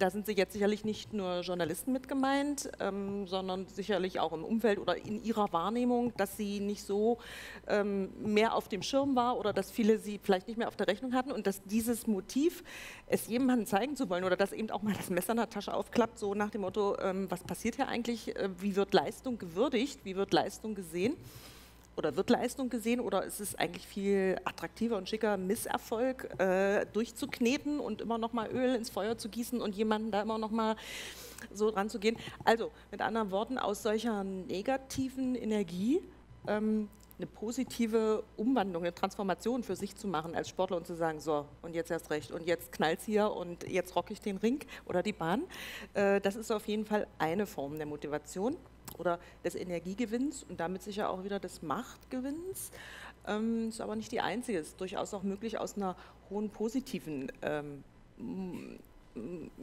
da sind sie jetzt sicherlich nicht nur Journalisten mit gemeint, sondern sicherlich auch im Umfeld oder in ihrer Wahrnehmung, dass sie nicht so mehr auf dem Schirm war oder dass viele sie vielleicht nicht mehr auf der Rechnung hatten und dass dieses Motiv, es jemandem zeigen zu wollen oder dass eben auch mal das Messer in der Tasche aufklappt, so nach dem Motto, was passiert hier eigentlich, wie wird Leistung gewürdigt, wie wird Leistung gesehen? Oder wird Leistung gesehen oder ist es eigentlich viel attraktiver und schicker, Misserfolg durchzukneten und immer noch mal Öl ins Feuer zu gießen und jemanden da immer noch mal so dran zu gehen. Also mit anderen Worten, aus solcher negativen Energie eine positive Umwandlung, eine Transformation für sich zu machen als Sportler und zu sagen, so und jetzt erst recht und jetzt knallt's hier und jetzt rocke ich den Ring oder die Bahn. Das ist auf jeden Fall eine Form der Motivation oder des Energiegewinns und damit sicher auch wieder des Machtgewinns. Ist aber nicht die einzige, ist durchaus auch möglich aus einer hohen positiven,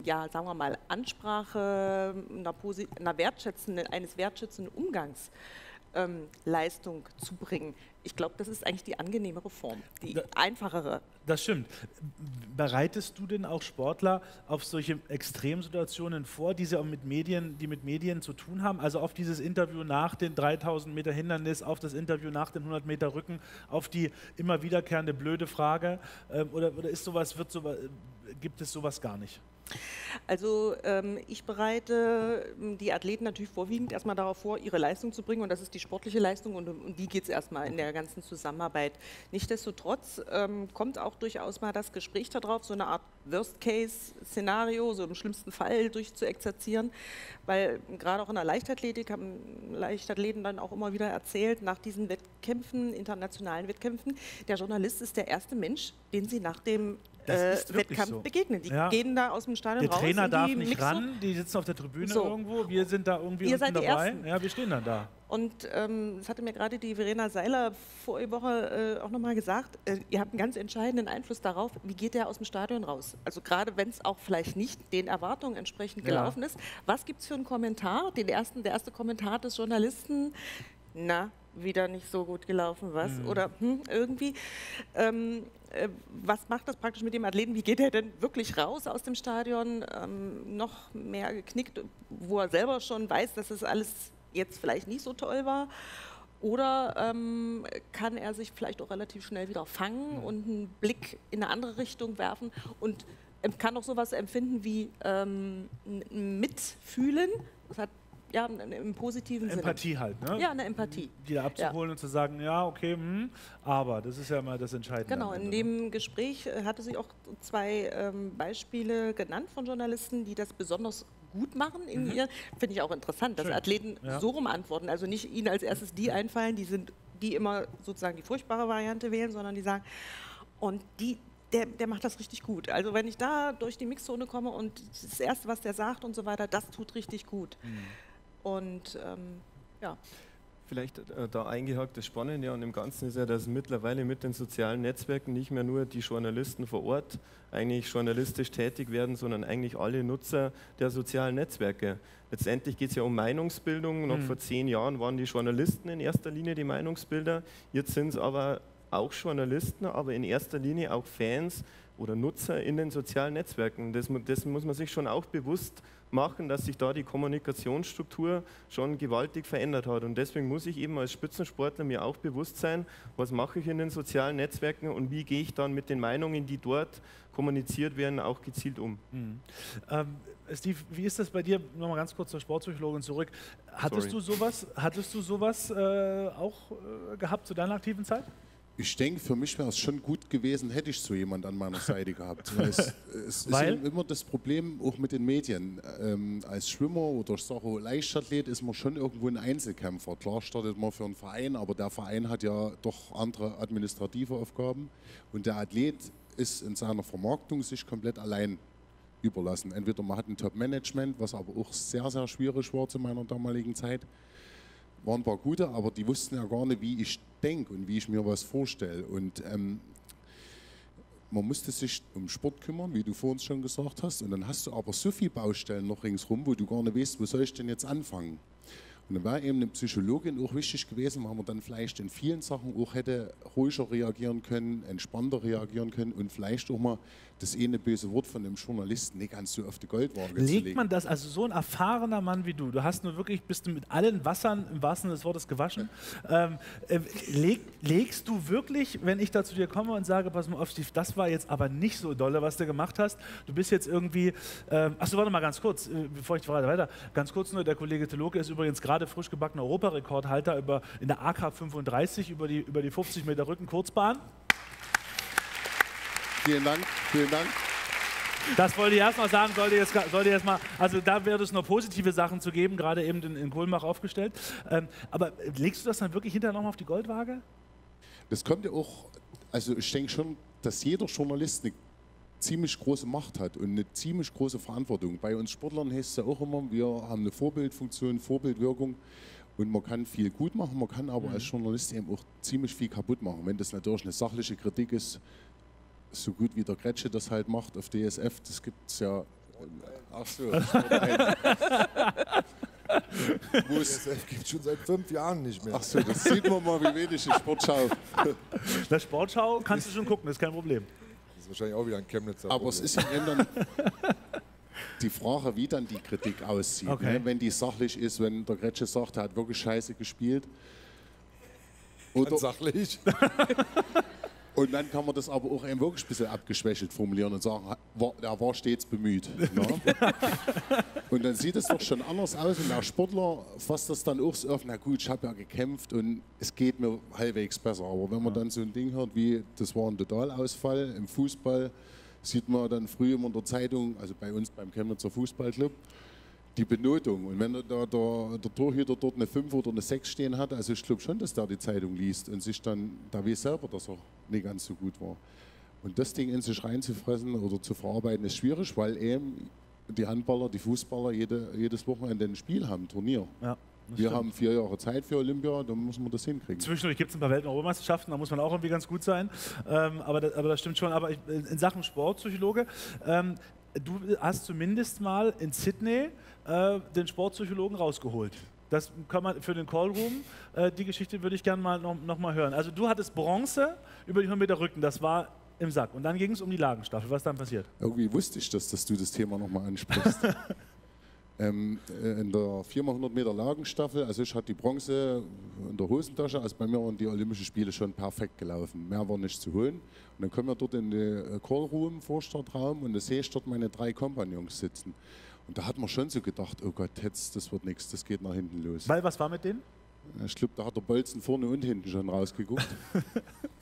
ja, sagen wir mal, Ansprache, eines wertschätzenden Umgangs Leistung zu bringen. Ich glaube, das ist eigentlich die angenehmere Form, die einfachere. Das stimmt. Bereitest du denn auch Sportler auf solche Extremsituationen vor, die mit Medien zu tun haben? Also auf dieses Interview nach den 3000 Meter Hindernis, auf das Interview nach den 100 Meter Rücken, auf die immer wiederkehrende blöde Frage? Oder ist sowas, gibt es sowas gar nicht? Also ich bereite die Athleten natürlich vorwiegend erstmal darauf vor, ihre Leistung zu bringen, und das ist die sportliche Leistung, und um die geht es erstmal in der ganzen Zusammenarbeit. Nichtsdestotrotz kommt auch durchaus mal das Gespräch darauf, so eine Art Worst-Case-Szenario, so im schlimmsten Fall durchzuexerzieren, weil gerade auch in der Leichtathletik haben Leichtathleten dann auch immer wieder erzählt, nach diesen Wettkämpfen, internationalen Wettkämpfen, der Journalist ist der erste Mensch, den sie nach dem Wettkampf so begegnen. Die gehen da aus dem Stadion raus. Der Trainer darf nicht ran, die sitzen auf der Tribüne irgendwo, wir sind da irgendwie unten dabei. Ja, wir stehen dann da. Und das hatte mir gerade die Verena Seiler vor der Woche auch nochmal gesagt, ihr habt einen ganz entscheidenden Einfluss darauf, wie geht der aus dem Stadion raus? Also gerade wenn es auch vielleicht nicht den Erwartungen entsprechend gelaufen ist. Was gibt es für einen Kommentar? Der erste Kommentar des Journalisten, na, wieder nicht so gut gelaufen, was? Oder irgendwie. Was macht das praktisch mit dem Athleten? Wie geht er denn wirklich raus aus dem Stadion? Noch mehr geknickt, wo er selber schon weiß, dass das alles jetzt vielleicht nicht so toll war? Oder kann er sich vielleicht auch relativ schnell wieder fangen und einen Blick in eine andere Richtung werfen? Und kann auch sowas empfinden wie Mitfühlen. Das hat im positiven Sinne. Empathie halt, ne? Ja, eine Empathie. Die da abzuholen und zu sagen, ja, okay, aber das ist ja immer das Entscheidende. Genau, in dem Gespräch hatte sie auch zwei Beispiele genannt von Journalisten, die das besonders gut machen in ihr. Finde ich auch interessant, dass Athleten so rum antworten, also nicht ihnen als erstes die einfallen, die immer sozusagen die furchtbare Variante wählen, sondern die sagen, und der macht das richtig gut. Also wenn ich da durch die Mixzone komme und das Erste, was der sagt und so weiter, das tut richtig gut. Und vielleicht da eingehakt, das Spannende an dem Ganzen ist ja, dass mittlerweile mit den sozialen Netzwerken nicht mehr nur die Journalisten vor Ort eigentlich journalistisch tätig werden, sondern eigentlich alle Nutzer der sozialen Netzwerke. Letztendlich geht es ja um Meinungsbildung. Noch vor 10 Jahren waren die Journalisten in erster Linie die Meinungsbilder. Jetzt sind es aber auch Journalisten, aber in erster Linie auch Fans oder Nutzer in den sozialen Netzwerken. Das muss man sich schon auch bewusst machen, dass sich da die Kommunikationsstruktur schon gewaltig verändert hat. Und deswegen muss ich eben als Spitzensportler mir auch bewusst sein, was mache ich in den sozialen Netzwerken und wie gehe ich dann mit den Meinungen, die dort kommuniziert werden, auch gezielt um. Steve, wie ist das bei dir? Nochmal ganz kurz zur Sportpsychologin zurück. Hattest du sowas auch gehabt zu deiner aktiven Zeit? Ich denke, für mich wäre es schon gut gewesen, hätte ich so jemand an meiner Seite gehabt. Es ist immer das Problem auch mit den Medien. Als Schwimmer oder Leichtathlet ist man schon irgendwo ein Einzelkämpfer. Klar startet man für einen Verein, aber der Verein hat ja doch andere administrative Aufgaben. Und der Athlet ist in seiner Vermarktung sich komplett allein überlassen. Entweder man hat ein Top-Management, was aber auch sehr, sehr schwierig war zu meiner damaligen Zeit. Waren ein paar gute, aber die wussten ja gar nicht, wie ich denke und wie ich mir was vorstelle. Und man musste sich um Sport kümmern, wie du vor uns schon gesagt hast. Und dann hast du aber so viele Baustellen noch ringsrum, wo du gar nicht weißt, wo soll ich denn jetzt anfangen. Und dann wäre eben eine Psychologin auch wichtig gewesen, weil man dann vielleicht in vielen Sachen auch hätte ruhiger reagieren können, entspannter reagieren können und vielleicht auch mal das eine böse Wort von einem Journalisten nicht ganz so auf die Goldwaage zu legen. Legt man das, also so ein erfahrener Mann wie du, bist du mit allen Wassern im wahrsten Sinne des Wortes gewaschen, legst du wirklich, wenn ich da zu dir komme und sage, pass mal auf Steve, das war jetzt aber nicht so dolle, was du gemacht hast, du bist jetzt irgendwie, achso, warte mal ganz kurz, bevor ich die Frage weiter, ganz kurz nur, der Kollege Theloke ist übrigens gerade frisch gebackener Europarekordhalter in der AK-35 über die 50 Meter Rücken-Kurzbahn. Vielen Dank, vielen Dank. Das wollte ich erst mal sagen, also da wäre es nur positive Sachen zu geben, gerade eben in Kohlmach aufgestellt. Aber legst du das dann wirklich hinterher nochmal auf die Goldwaage? Das kommt ja auch, also ich denke schon, dass jeder Journalist eine ziemlich große Macht hat und eine ziemlich große Verantwortung. Bei uns Sportlern heißt es ja auch immer, wir haben eine Vorbildfunktion, Vorbildwirkung und man kann viel gut machen, man kann aber als Journalist eben auch ziemlich viel kaputt machen. Wenn das natürlich eine sachliche Kritik ist, so gut wie der Kretsche das halt macht auf DSF, das gibt es ja... Ach so, DSF gibt es schon seit 5 Jahren nicht mehr. Ach so, das sieht man mal, wie wenig die Sportschau... Na, Sportschau kannst du schon gucken, das ist kein Problem. Wahrscheinlich auch wieder ein Chemnitzer. Aber es ist ja dann die Frage, wie dann die Kritik aussieht. Okay. Ne? Wenn die sachlich ist, wenn der Kretsche sagt, er hat wirklich scheiße gespielt. Oder sachlich. Und dann kann man das aber auch eben wirklich ein bisschen abgeschwächelt formulieren und sagen, er war stets bemüht. Ne? Und dann sieht es doch schon anders aus. Und der Sportler fasst das dann auch so auf, na gut, ich habe ja gekämpft und es geht mir halbwegs besser. Aber wenn man dann so ein Ding hört wie, das war ein Totalausfall im Fußball, sieht man dann früh immer in der Zeitung, also bei uns beim Chemnitzer Fußballclub, die Benotung. Und wenn der Torhüter dort eine 5 oder eine 6 stehen hat, also ich glaube schon, dass der die Zeitung liest und sich dann, da weiß selber, dass er nicht ganz so gut war. Und das Ding in sich reinzufressen oder zu verarbeiten ist schwierig, weil eben die Handballer, die Fußballer jedes Wochenende ein Spiel haben, ein Turnier. Ja, wir haben 4 Jahre Zeit für Olympia, dann müssen wir das hinkriegen. Zwischendurch gibt es ein paar Welt- und Europameisterschaften, da muss man auch irgendwie ganz gut sein. Aber das stimmt schon. Aber in Sachen Sportpsychologe, du hast zumindest mal in Sydney den Sportpsychologen rausgeholt. Das kann man für den Callroom, die Geschichte würde ich gerne mal noch mal hören. Also du hattest Bronze über die 100 Meter Rücken, das war im Sack. Und dann ging es um die Lagenstaffel. Was dann passiert? Irgendwie wusste ich das, dass du das Thema nochmal ansprichst. In der 4x100 Meter Lagenstaffel, also ich hatte die Bronze in der Hosentasche, also bei mir waren die Olympischen Spiele schon perfekt gelaufen. Mehr war nicht zu holen. Und dann kommen wir dort in den Callroom, Vorstartraum, und da sehe ich dort meine 3 Kompagnons sitzen. Und da hat man schon so gedacht, oh Gott, jetzt, das wird nichts, das geht nach hinten los. Weil was war mit denen? Ich glaube, da hat der Bolzen vorne und hinten schon rausgeguckt,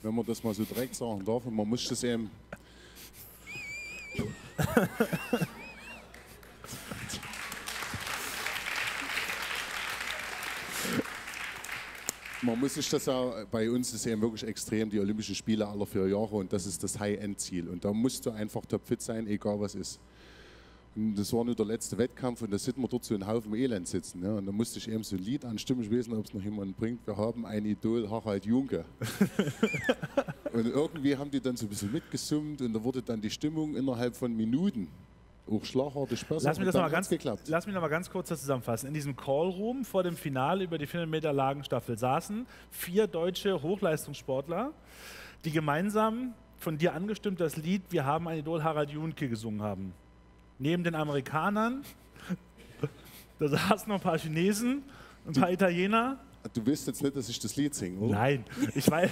wenn man das mal so direkt sagen darf. Und man muss das eben... Man muss sich das ja, bei uns ist eben wirklich extrem, die Olympischen Spiele aller 4 Jahre, und das ist das High-End-Ziel. Und da musst du einfach topfit sein, egal was ist. Und das war nur der letzte Wettkampf und da sieht man dort so einen Haufen Elend sitzen. Ja. Und da musste ich eben so ein Lied anstimmen, ich weiß nicht, ob es noch jemanden bringt. Wir haben ein Idol, Harald Junke. Und irgendwie haben die dann so ein bisschen mitgesummt und da wurde dann die Stimmung innerhalb von Minuten auch schlagartig besser. Lass mich noch mal ganz kurz das zusammenfassen. In diesem Callroom vor dem Finale über die 400 Meter Lagenstaffel saßen 4 deutsche Hochleistungssportler, die gemeinsam von dir angestimmt das Lied "Wir haben ein Idol" Harald Junke gesungen haben. Neben den Amerikanern, da saßen noch ein paar Chinesen, ein paar Italiener. Du willst jetzt nicht, dass ich das Lied singe, oder? Nein, ich weiß,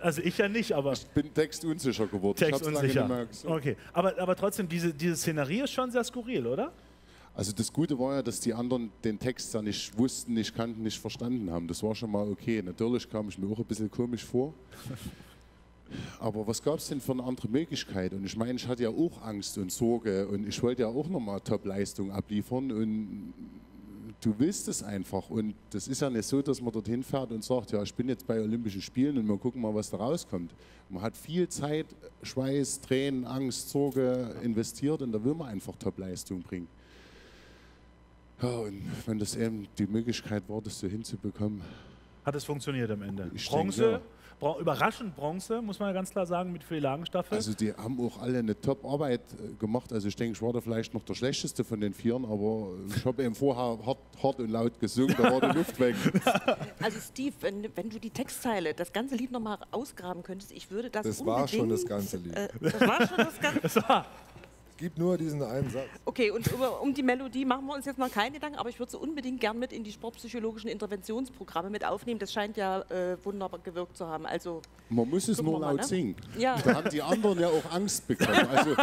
also ich ja nicht, aber... Ich bin textunsicher geworden. Textunsicher, okay. Aber trotzdem, diese Szenerie ist schon sehr skurril, oder? Also das Gute war ja, dass die anderen den Text ja nicht wussten, nicht kannten, nicht verstanden haben. Das war schon mal okay. Natürlich kam ich mir auch ein bisschen komisch vor. Aber was gab es denn für eine andere Möglichkeit? Und ich meine, ich hatte ja auch Angst und Sorge und ich wollte ja auch nochmal Top-Leistung abliefern und... Du willst es einfach und das ist ja nicht so, dass man dorthin fährt und sagt, ja, ich bin jetzt bei Olympischen Spielen und wir gucken mal, was da rauskommt. Man hat viel Zeit, Schweiß, Tränen, Angst, Sorge investiert und da will man einfach Top-Leistung bringen. Ja, und wenn das eben die Möglichkeit war, das so hinzubekommen. Hat es funktioniert am Ende? Bronze? Überraschend Bronze, muss man ja ganz klar sagen, mit für die Lagenstaffel. Also die haben auch alle eine Top-Arbeit gemacht. Also ich denke, ich war da vielleicht noch der Schlechteste von den Vieren, aber ich habe eben vorher hart und laut gesungen, da war die Luft weg. Also Steve, wenn du die Textzeile, das ganze Lied nochmal ausgraben könntest, ich würde das unbedingt... Das war schon das ganze Lied. Das war schon das ganze Lied. Es gibt nur diesen einen Satz. Okay, und um die Melodie machen wir uns jetzt mal keine Gedanken, aber ich würde sie unbedingt gern mit in die sportpsychologischen Interventionsprogramme mit aufnehmen. Das scheint ja wunderbar gewirkt zu haben. Also, man muss es nur laut singen. Ja. Da haben die anderen ja auch Angst bekommen. Also,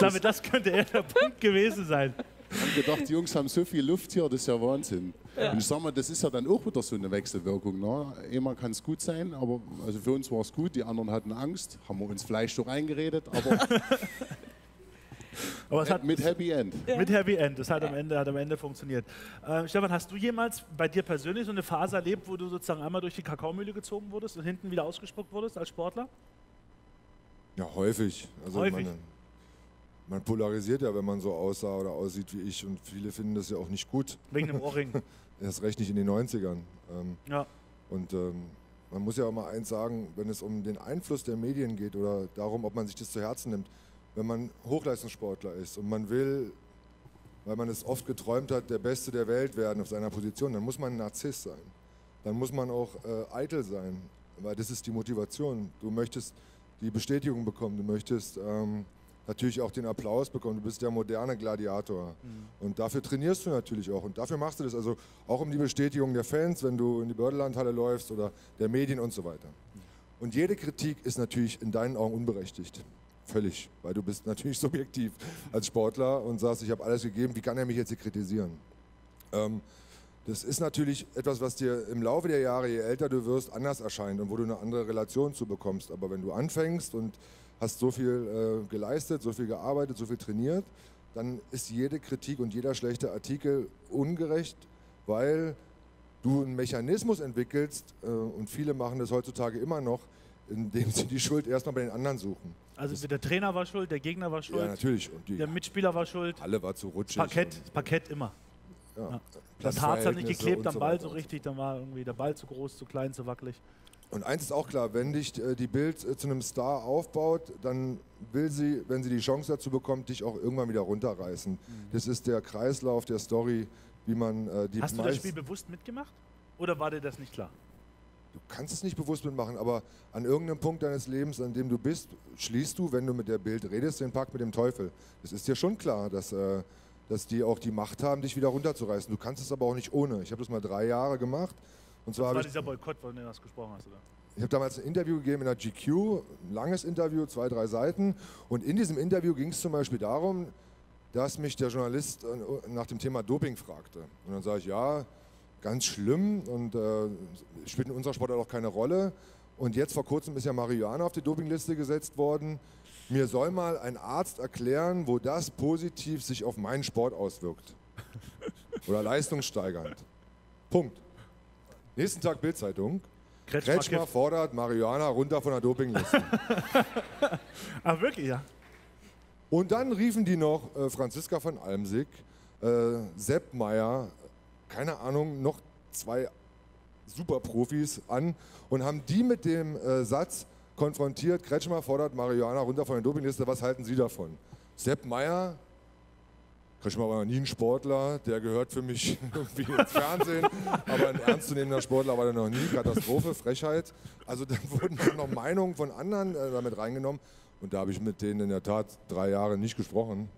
damit das könnte eher der Punkt gewesen sein. Ich habe gedacht, die Jungs haben so viel Luft hier, das ist ja Wahnsinn. Ja. Und ich sage mal, das ist ja dann auch wieder so eine Wechselwirkung. Ne? Einmal kann es gut sein, aber also für uns war es gut, die anderen hatten Angst, haben wir uns vielleicht doch eingeredet, aber... Aber es hat mit Happy End. Ja. Mit Happy End, das hat am Ende funktioniert. Stefan, hast du jemals bei dir persönlich so eine Phase erlebt, wo du sozusagen einmal durch die Kakaomühle gezogen wurdest und hinten wieder ausgespuckt wurdest als Sportler? Ja, häufig. Also häufig. Man polarisiert ja, wenn man so aussah oder aussieht wie ich, und viele finden das ja auch nicht gut. Wegen dem Ohrring. Erst recht nicht in den 90ern. Ja. Und man muss ja auch mal eins sagen, wenn es um den Einfluss der Medien geht oder darum, ob man sich das zu Herzen nimmt. Wenn man Hochleistungssportler ist und man will, weil man es oft geträumt hat, der Beste der Welt werden auf seiner Position, dann muss man ein Narzisst sein. Dann muss man auch eitel sein, weil das ist die Motivation. Du möchtest die Bestätigung bekommen, du möchtest natürlich auch den Applaus bekommen, du bist der moderne Gladiator. Mhm. Und dafür trainierst du natürlich auch und dafür machst du das. Also auch um die Bestätigung der Fans, wenn du in die Bördelandhalle läufst oder der Medien und so weiter. Und jede Kritik ist natürlich in deinen Augen unberechtigt. Völlig, weil du bist natürlich subjektiv als Sportler und sagst, ich habe alles gegeben, wie kann er mich jetzt hier kritisieren? Das ist natürlich etwas, was dir im Laufe der Jahre, je älter du wirst, anders erscheint und wo du eine andere Relation zu bekommst. Aber wenn du anfängst und hast so viel geleistet, so viel gearbeitet, so viel trainiert, dann ist jede Kritik und jeder schlechte Artikel ungerecht, weil du einen Mechanismus entwickelst, und viele machen das heutzutage immer noch, indem sie die Schuld erstmal bei den anderen suchen. Also der Trainer war schuld, der Gegner war schuld, ja, natürlich. Und der Mitspieler war schuld, alle war zu rutschig. Parkett immer. Ja. Das Harz hat nicht geklebt am Ball so richtig, dann war irgendwie der Ball zu groß, zu klein, zu wackelig. Und eins ist auch klar, wenn dich die Bild zu einem Star aufbaut, dann will sie, wenn sie die Chance dazu bekommt, dich auch irgendwann wieder runterreißen. Das ist der Kreislauf der Story, wie man die... Hast du das Spiel bewusst mitgemacht oder war dir das nicht klar? Du kannst es nicht bewusst mitmachen, aber an irgendeinem Punkt deines Lebens, an dem du bist, schließt du, wenn du mit der Bild redest, den Pakt mit dem Teufel. Das ist dir schon klar, dass die auch die Macht haben, dich wieder runterzureißen. Du kannst es aber auch nicht ohne. Ich habe das mal 3 Jahre gemacht. Und zwar war dieser Boykott, von dem du gesprochen hast, oder? Ich habe damals ein Interview gegeben in der GQ, ein langes Interview, 2, 3 Seiten. Und in diesem Interview ging es zum Beispiel darum, dass mich der Journalist nach dem Thema Doping fragte. Und dann sage ich, ja, ganz schlimm und spielt in unserer Sportart auch keine Rolle. Und jetzt vor kurzem ist ja Marihuana auf die Dopingliste gesetzt worden. Mir soll mal ein Arzt erklären, wo das positiv sich auf meinen Sport auswirkt. Oder leistungssteigernd. Punkt. Nächsten Tag Bild-Zeitung. Kretzschmar fordert Marihuana runter von der Dopingliste. Ach wirklich, ja. Und dann riefen die noch Franziska van Almsick, Sepp Mayer, keine Ahnung, noch 2 Superprofis an und haben die mit dem Satz konfrontiert, Kretzschmar fordert Marihuana runter von der Dopingliste, was halten Sie davon? Sepp Mayer, Kretzschmar war noch nie ein Sportler, der gehört für mich irgendwie ins Fernsehen, aber ein ernstzunehmender Sportler war der noch nie, Katastrophe, Frechheit. Also dann wurden auch noch Meinungen von anderen damit reingenommen. Und da habe ich mit denen in der Tat 3 Jahre nicht gesprochen.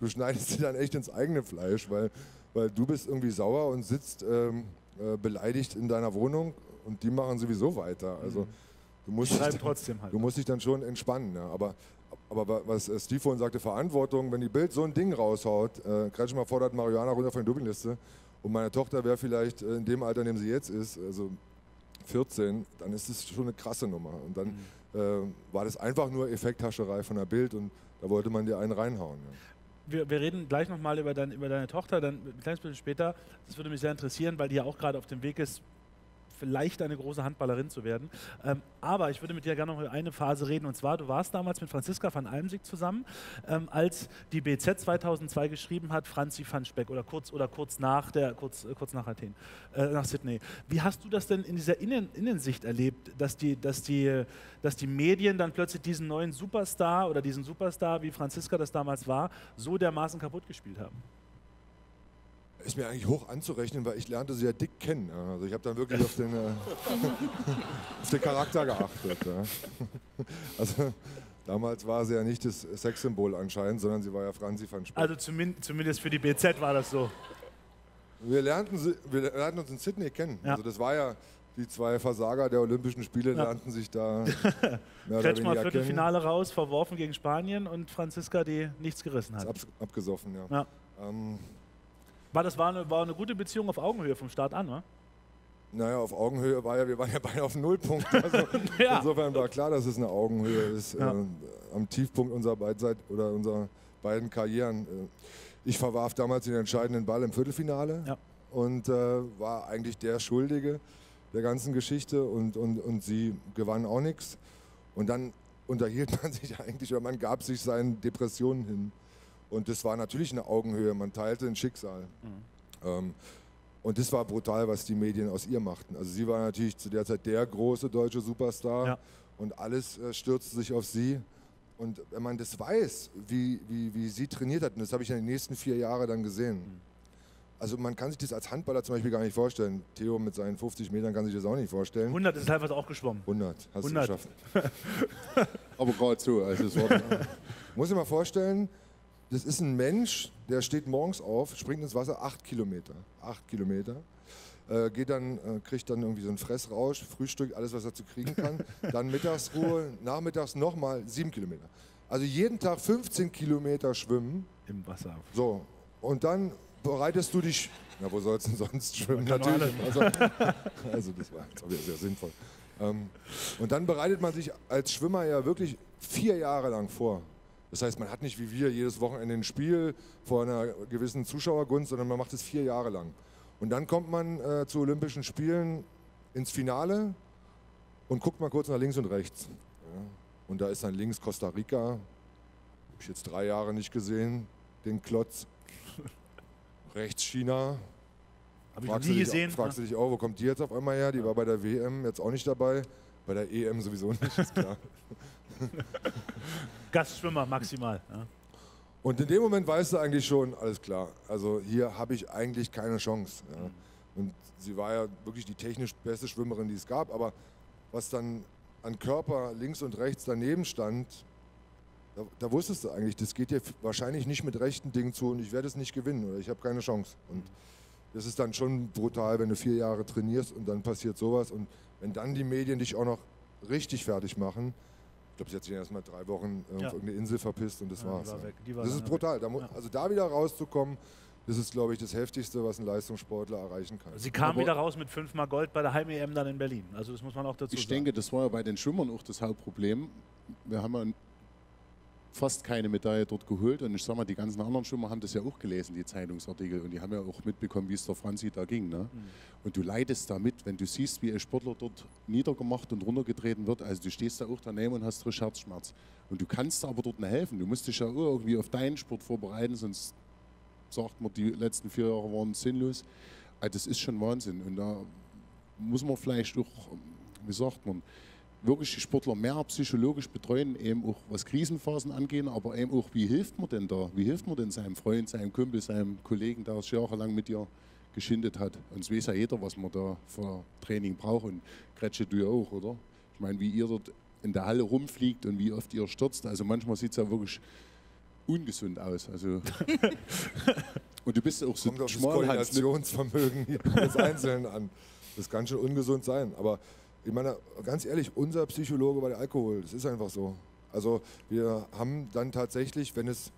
Du schneidest sie dann echt ins eigene Fleisch, weil du bist irgendwie sauer und sitzt beleidigt in deiner Wohnung und die machen sowieso weiter. Also du musst dich dann schon entspannen. Ja. Aber was Steve vorhin sagte, Verantwortung, wenn die Bild so ein Ding raushaut, Kretzschmar fordert Marihuana runter von der Dopingliste und meine Tochter wäre vielleicht in dem Alter, in dem sie jetzt ist, also 14, dann ist es schon eine krasse Nummer. Und dann war das einfach nur Effekthascherei von der Bild und da wollte man dir einen reinhauen. Ja. Wir reden gleich nochmal über deine Tochter, dann ein kleines bisschen später. Das würde mich sehr interessieren, weil die ja auch gerade auf dem Weg ist, vielleicht eine große Handballerin zu werden. Aber ich würde mit dir gerne noch über eine Phase reden. Und zwar, du warst damals mit Franziska van Almsick zusammen, als die BZ 2002 geschrieben hat, Franzi van Speck, kurz nach Athen, nach Sydney. Wie hast du das denn in dieser Innensicht erlebt, dass die Medien dann plötzlich diesen neuen Superstar oder diesen Superstar, wie Franziska das damals war, so dermaßen kaputt gespielt haben? Ist mir eigentlich hoch anzurechnen, weil ich lernte sie ja dick kennen. Also ich habe dann wirklich auf den, auf den Charakter geachtet. Ja. Also damals war sie ja nicht das Sexsymbol anscheinend, sondern sie war ja Franzi van Speck. Also zumindest für die BZ war das so. Wir lernten uns in Sydney kennen. Ja. Also das war ja, die 2 Versager der Olympischen Spiele lernten sich da mehr oder weniger Viertelfinale kennen. Raus, verworfen gegen Spanien und Franziska, die nichts gerissen hat. Abgesoffen, ja. War eine gute Beziehung auf Augenhöhe vom Start an, oder? Naja, auf Augenhöhe wir waren ja beide auf 0 Punkten. Also ja. Insofern war klar, dass es eine Augenhöhe ist. Ja. Am Tiefpunkt unserer beiden Karrieren. Ich verwarf damals den entscheidenden Ball im Viertelfinale und war eigentlich der Schuldige der ganzen Geschichte und sie gewann auch nichts. Und dann unterhielt man sich eigentlich, oder man gab sich seinen Depressionen hin. Und das war natürlich eine Augenhöhe, man teilte ein Schicksal. Und das war brutal, was die Medien aus ihr machten. Also sie war natürlich zu der Zeit der große deutsche Superstar und alles stürzte sich auf sie. Und wenn man das weiß, wie sie trainiert hat, und das habe ich in den nächsten 4 Jahren dann gesehen. Also man kann sich das als Handballer zum Beispiel gar nicht vorstellen. Theo mit seinen 50 Metern kann sich das auch nicht vorstellen. 100 ist teilweise auch geschwommen. 100, hast du geschafft. Aber geradezu, also das Wort. Muss ich mal vorstellen, das ist ein Mensch, der steht morgens auf, springt ins Wasser, 8 Kilometer. geht dann, kriegt dann irgendwie so einen Fressrausch, Frühstück, alles was er zu kriegen kann, dann Mittagsruhe, nachmittags nochmal 7 Kilometer. Also jeden Tag 15 Kilometer schwimmen. Im Wasser. So, und dann bereitest du dich, na wo sollst du denn sonst schwimmen? Natürlich. Also das war jetzt sehr sinnvoll. Und dann bereitet man sich als Schwimmer ja wirklich 4 Jahre lang vor. Das heißt, man hat nicht wie wir jedes Wochenende ein Spiel vor einer gewissen Zuschauergunst, sondern man macht es 4 Jahre lang. Und dann kommt man zu Olympischen Spielen ins Finale und guckt mal kurz nach links und rechts. Ja. Und da ist dann links Costa Rica, habe ich jetzt 3 Jahre nicht gesehen, den Klotz. Rechts China. Habe ich noch nie gesehen. Fragst du dich auch, wo kommt die jetzt auf einmal her? Die war bei der WM jetzt auch nicht dabei, bei der EM sowieso nicht, ist klar. Gastschwimmer maximal. Ja. Und in dem Moment weißt du eigentlich schon, alles klar, also hier habe ich eigentlich keine Chance. Ja. Und sie war ja wirklich die technisch beste Schwimmerin, die es gab, aber was dann an Körper links und rechts daneben stand, da wusstest du eigentlich, das geht dir wahrscheinlich nicht mit rechten Dingen zu und ich werde es nicht gewinnen oder ich habe keine Chance. Und das ist dann schon brutal, wenn du 4 Jahre trainierst und dann passiert sowas und wenn dann die Medien dich auch noch richtig fertig machen. Ich glaube, sie hat sich erst mal 3 Wochen auf irgendeine Insel verpisst und das war's. War das ist brutal. Da also da wieder rauszukommen, das ist, glaube ich, das Heftigste, was ein Leistungssportler erreichen kann. Sie kam wieder raus mit 5-mal Gold bei der Heim-EM dann in Berlin. Also das muss man auch dazu sagen. Ich denke, das war ja bei den Schwimmern auch das Hauptproblem. Wir haben ja fast keine Medaille dort geholt und ich sag mal, die ganzen anderen Schwimmer haben das ja auch gelesen, die Zeitungsartikel. Und die haben ja auch mitbekommen, wie es der Franzi da ging. Ne? Mhm. Und du leidest damit, wenn du siehst, wie ein Sportler dort niedergemacht und runtergetreten wird. Also du stehst da auch daneben und hast frisch Herzschmerz. Und du kannst aber dort nicht helfen. Du musst dich ja auch irgendwie auf deinen Sport vorbereiten, sonst sagt man, die letzten 4 Jahre waren sinnlos. Also das ist schon Wahnsinn. Und da muss man vielleicht auch, wie sagt man, wirklich die Sportler mehr psychologisch betreuen, eben auch was Krisenphasen angehen, aber eben auch, wie hilft man denn da? Wie hilft man denn seinem Freund, seinem Kumpel, seinem Kollegen, der es jahrelang mit dir geschindet hat? Und es weiß ja jeder, was man da für Training braucht. Und Kretsche, du ja auch, oder? Ich meine, wie ihr dort in der Halle rumfliegt und wie oft ihr stürzt, also manchmal sieht es ja wirklich ungesund aus. Also und du bist ja auch so ein Koordinationsvermögen des Einzelnen an. Das kann schon ungesund sein, aber ich meine, ganz ehrlich, unser Psychologe war der Alkohol, das ist einfach so. Also wir haben dann tatsächlich, wenn es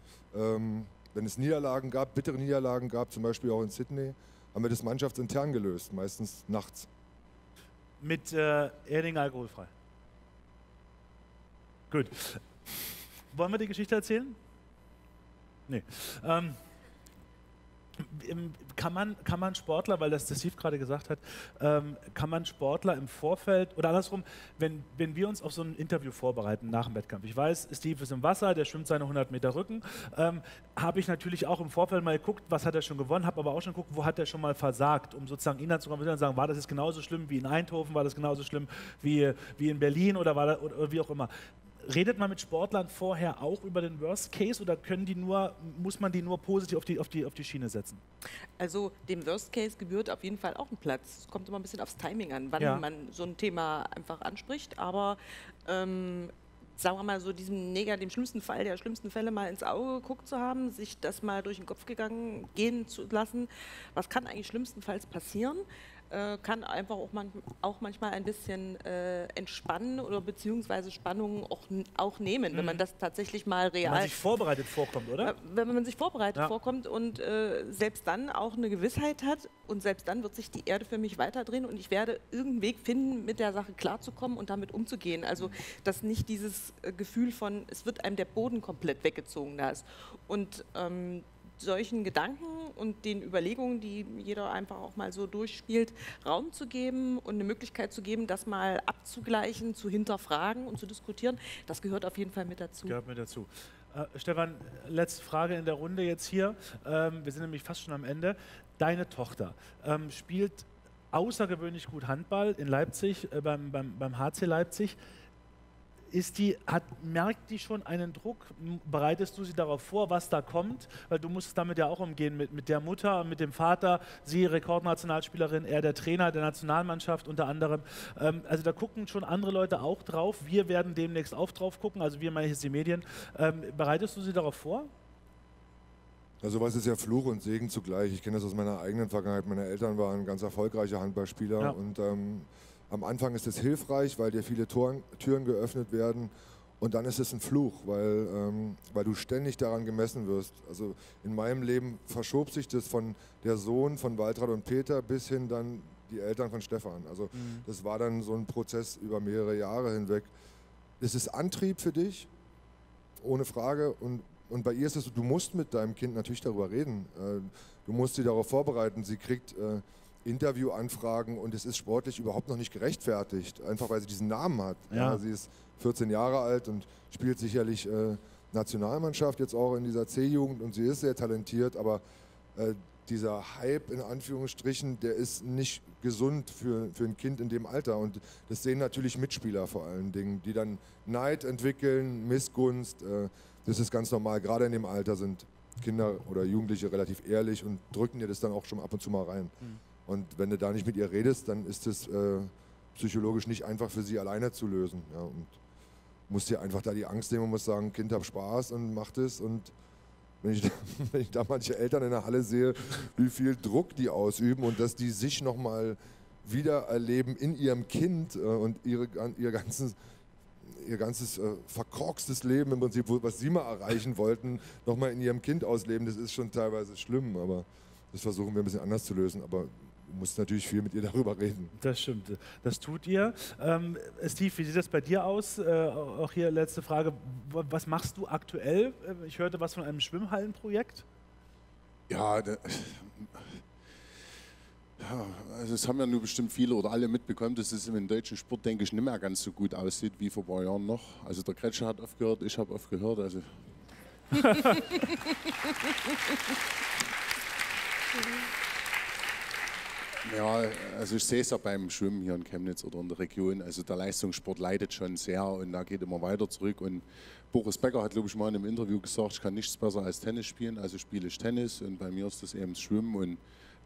Niederlagen gab, bittere Niederlagen gab, zum Beispiel auch in Sydney, haben wir das mannschaftsintern gelöst, meistens nachts. Mit Erdingen alkoholfrei. Gut. Wollen wir die Geschichte erzählen? Nee. Kann man Sportler, weil das Steve gerade gesagt hat, kann man Sportler im Vorfeld oder andersrum, wenn wir uns auf so ein Interview vorbereiten nach dem Wettkampf, ich weiß, Steve ist im Wasser, der schwimmt seine 100 Meter Rücken, habe ich natürlich auch im Vorfeld mal geguckt, was hat er schon gewonnen, habe aber auch schon geguckt, wo hat er schon mal versagt, um sozusagen ihn dann zu kommen und sagen, war das jetzt genauso schlimm wie in Eindhoven, war das genauso schlimm wie in Berlin oder, oder wie auch immer. Redet man mit Sportlern vorher auch über den Worst Case oder können die nur, muss man die nur positiv auf die Schiene setzen? Also dem Worst Case gebührt auf jeden Fall auch ein Platz. Es kommt immer ein bisschen aufs Timing an, wann man so ein Thema einfach anspricht. Aber sagen wir mal so, diesem Neger, dem schlimmsten Fall der schlimmsten Fälle mal ins Auge geguckt zu haben, sich das mal durch den Kopf gehen zu lassen, was kann eigentlich schlimmstenfalls passieren? Kann einfach auch manchmal ein bisschen entspannen oder beziehungsweise Spannungen auch nehmen, wenn man das tatsächlich mal real... Wenn man sich vorbereitet vorkommt, oder? Wenn man sich vorbereitet vorkommt und selbst dann auch eine Gewissheit hat und selbst dann wird sich die Erde für mich weiterdrehen und ich werde irgendeinen Weg finden, mit der Sache klarzukommen und damit umzugehen. Also, dass nicht dieses Gefühl von, es wird einem der Boden komplett weggezogen da ist. Und solchen Gedanken und den Überlegungen, die jeder einfach auch mal so durchspielt, Raum zu geben und eine Möglichkeit zu geben, das mal abzugleichen, zu hinterfragen und zu diskutieren, das gehört auf jeden Fall mit dazu. Gehört mit dazu. Stefan, letzte Frage in der Runde jetzt hier. Wir sind nämlich fast schon am Ende. Deine Tochter spielt außergewöhnlich gut Handball in Leipzig, beim HC Leipzig. Merkt die schon einen Druck? Bereitest du sie darauf vor, was da kommt? Weil du musst damit ja auch umgehen, mit der Mutter, mit dem Vater, sie Rekordnationalspielerin, er der Trainer der Nationalmannschaft unter anderem. Also da gucken schon andere Leute auch drauf. Wir werden demnächst auch drauf gucken, also wir meine ich jetzt die Medien. Bereitest du sie darauf vor? Ja, sowas ist ja Fluch und Segen zugleich. Ich kenne das aus meiner eigenen Vergangenheit. Meine Eltern waren ganz erfolgreiche Handballspieler, ja, und am Anfang ist es hilfreich, weil dir viele Türen geöffnet werden, und dann ist es ein Fluch, weil, weil du ständig daran gemessen wirst. Also in meinem Leben verschob sich das von der Sohn von Waltraud und Peter bis hin dann die Eltern von Stefan. Also das war dann so ein Prozess über mehrere Jahre hinweg. Es ist Antrieb für dich, ohne Frage, und bei ihr ist es so, du musst mit deinem Kind natürlich darüber reden. Du musst sie darauf vorbereiten. Sie kriegt Interviewanfragen und es ist sportlich überhaupt noch nicht gerechtfertigt, einfach weil sie diesen Namen hat. Ja. Ja, sie ist 14 Jahre alt und spielt sicherlich Nationalmannschaft jetzt auch in dieser C-Jugend, und sie ist sehr talentiert, aber dieser Hype in Anführungsstrichen, der ist nicht gesund für ein Kind in dem Alter, und das sehen natürlich Mitspieler vor allen Dingen, die dann Neid entwickeln, Missgunst. Das ist ganz normal, gerade in dem Alter sind Kinder oder Jugendliche relativ ehrlich und drücken dir das dann auch schon ab und zu mal rein. Und wenn du da nicht mit ihr redest, dann ist es psychologisch nicht einfach für sie alleine zu lösen. Ja, und musst dir einfach da die Angst nehmen und musst sagen, Kind, hab Spaß und mach das. Und wenn ich da manche Eltern in der Halle sehe, wie viel Druck die ausüben und dass die sich nochmal wieder erleben in ihrem Kind und ihr ganzes verkorkstes Leben im Prinzip, was sie mal erreichen wollten, nochmal in ihrem Kind ausleben, das ist schon teilweise schlimm, aber das versuchen wir ein bisschen anders zu lösen, aber du musst natürlich viel mit ihr darüber reden. Das stimmt, das tut ihr. Steve, wie sieht das bei dir aus? Auch hier letzte Frage, was machst du aktuell? Ich hörte was von einem Schwimmhallenprojekt. Ja, also das haben ja nur bestimmt viele oder alle mitbekommen, dass es im deutschen Sport, denke ich, nicht mehr ganz so gut aussieht wie vor ein paar Jahren noch. Also der Kretzschmar hat aufgehört, ich habe aufgehört. Also ja, also ich sehe es ja beim Schwimmen hier in Chemnitz oder in der Region, also der Leistungssport leidet schon sehr und da geht immer weiter zurück, und Boris Becker hat, glaube ich, mal in einem Interview gesagt, ich kann nichts besser als Tennis spielen, also spiele ich Tennis, und bei mir ist das eben das Schwimmen, und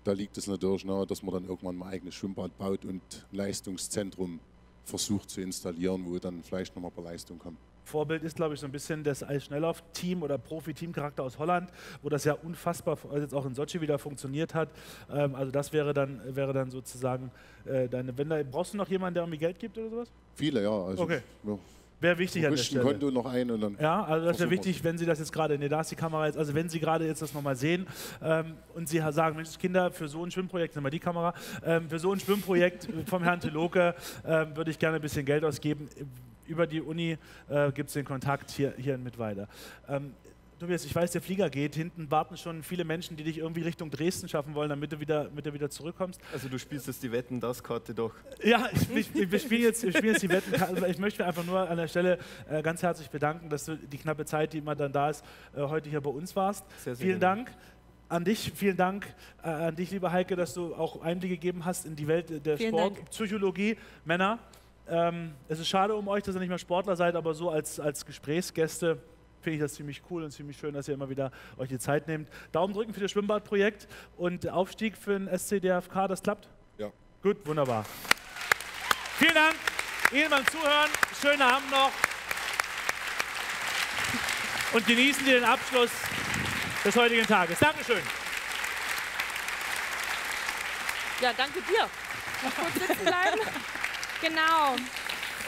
da liegt es natürlich nahe, dass man dann irgendwann mal ein eigenes Schwimmbad baut und ein Leistungszentrum versucht zu installieren, wo dann vielleicht nochmal ein paar Leistungen kommen. Vorbild ist, glaube ich, so ein bisschen das Eisschnelllauf-Team oder Profi-Team-Charakter aus Holland, wo das ja unfassbar jetzt auch in Sochi wieder funktioniert hat. Also das wäre dann sozusagen deine Wende. Brauchst du noch jemanden, der irgendwie Geld gibt oder sowas? Viele, ja. Also, okay. Ja. Wäre wichtig an der Stelle. Konto noch ein und dann. Ja, also das wäre wichtig, wenn Sie das jetzt gerade, ne, da ist die Kamera jetzt, also wenn Sie gerade jetzt das nochmal sehen und Sie sagen, Mensch, Kinder, für so ein Schwimmprojekt, nehmen wir die Kamera, für so ein Schwimmprojekt vom Herrn Theloke würde ich gerne ein bisschen Geld ausgeben. Über die Uni gibt es den Kontakt hier in Mittweida. Tobias, ich weiß, der Flieger geht. Hinten warten schon viele Menschen, die dich irgendwie Richtung Dresden schaffen wollen, damit du wieder zurückkommst. Also du spielst jetzt die Wetten, das Karte doch. Ja, ich spiel jetzt die Wetten. Also ich möchte einfach nur an der Stelle ganz herzlich bedanken, dass du die knappe Zeit, die immer dann da ist, heute hier bei uns warst. Sehr, sehr vielen Dank. Vielen Dank an dich, liebe Heike, dass du auch Einblicke gegeben hast in die Welt der Sportpsychologie. Männer, es ist schade um euch, dass ihr nicht mehr Sportler seid, aber so als Gesprächsgäste finde ich das ziemlich cool und ziemlich schön, dass ihr immer wieder euch die Zeit nehmt. Daumen drücken für das Schwimmbadprojekt und Aufstieg für den SC DFK, das klappt? Ja. Gut, wunderbar. Vielen Dank Ihnen beim Zuhören, schönen Abend noch und genießen Sie den Abschluss des heutigen Tages. Dankeschön. Ja, danke dir. Noch kurz sitzen bleiben. Genau.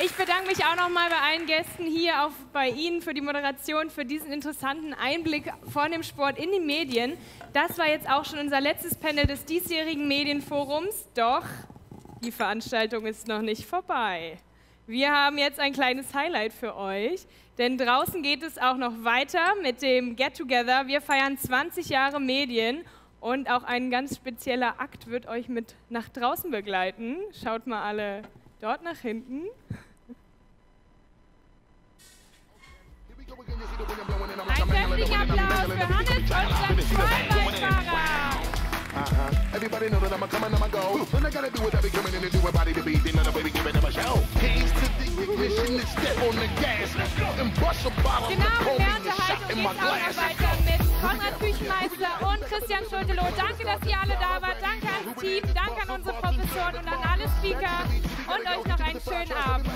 Ich bedanke mich auch nochmal bei allen Gästen hier, auch bei Ihnen für die Moderation, für diesen interessanten Einblick von dem Sport in die Medien. Das war jetzt auch schon unser letztes Panel des diesjährigen Medienforums, doch die Veranstaltung ist noch nicht vorbei. Wir haben jetzt ein kleines Highlight für euch, denn draußen geht es auch noch weiter mit dem Get-Together. Wir feiern 20 Jahre Medien. Und auch ein ganz spezieller Akt wird euch mit nach draußen begleiten. Schaut mal alle dort nach hinten. Ein kräftiger Applaus für Handelsdeutschland-Schweißbeißfahrer. Konrad Küchenmeister und Christian Schulteloh, danke, dass ihr alle da wart, danke ans Team, danke an unsere Professoren und an alle Speaker und euch noch einen schönen Abend.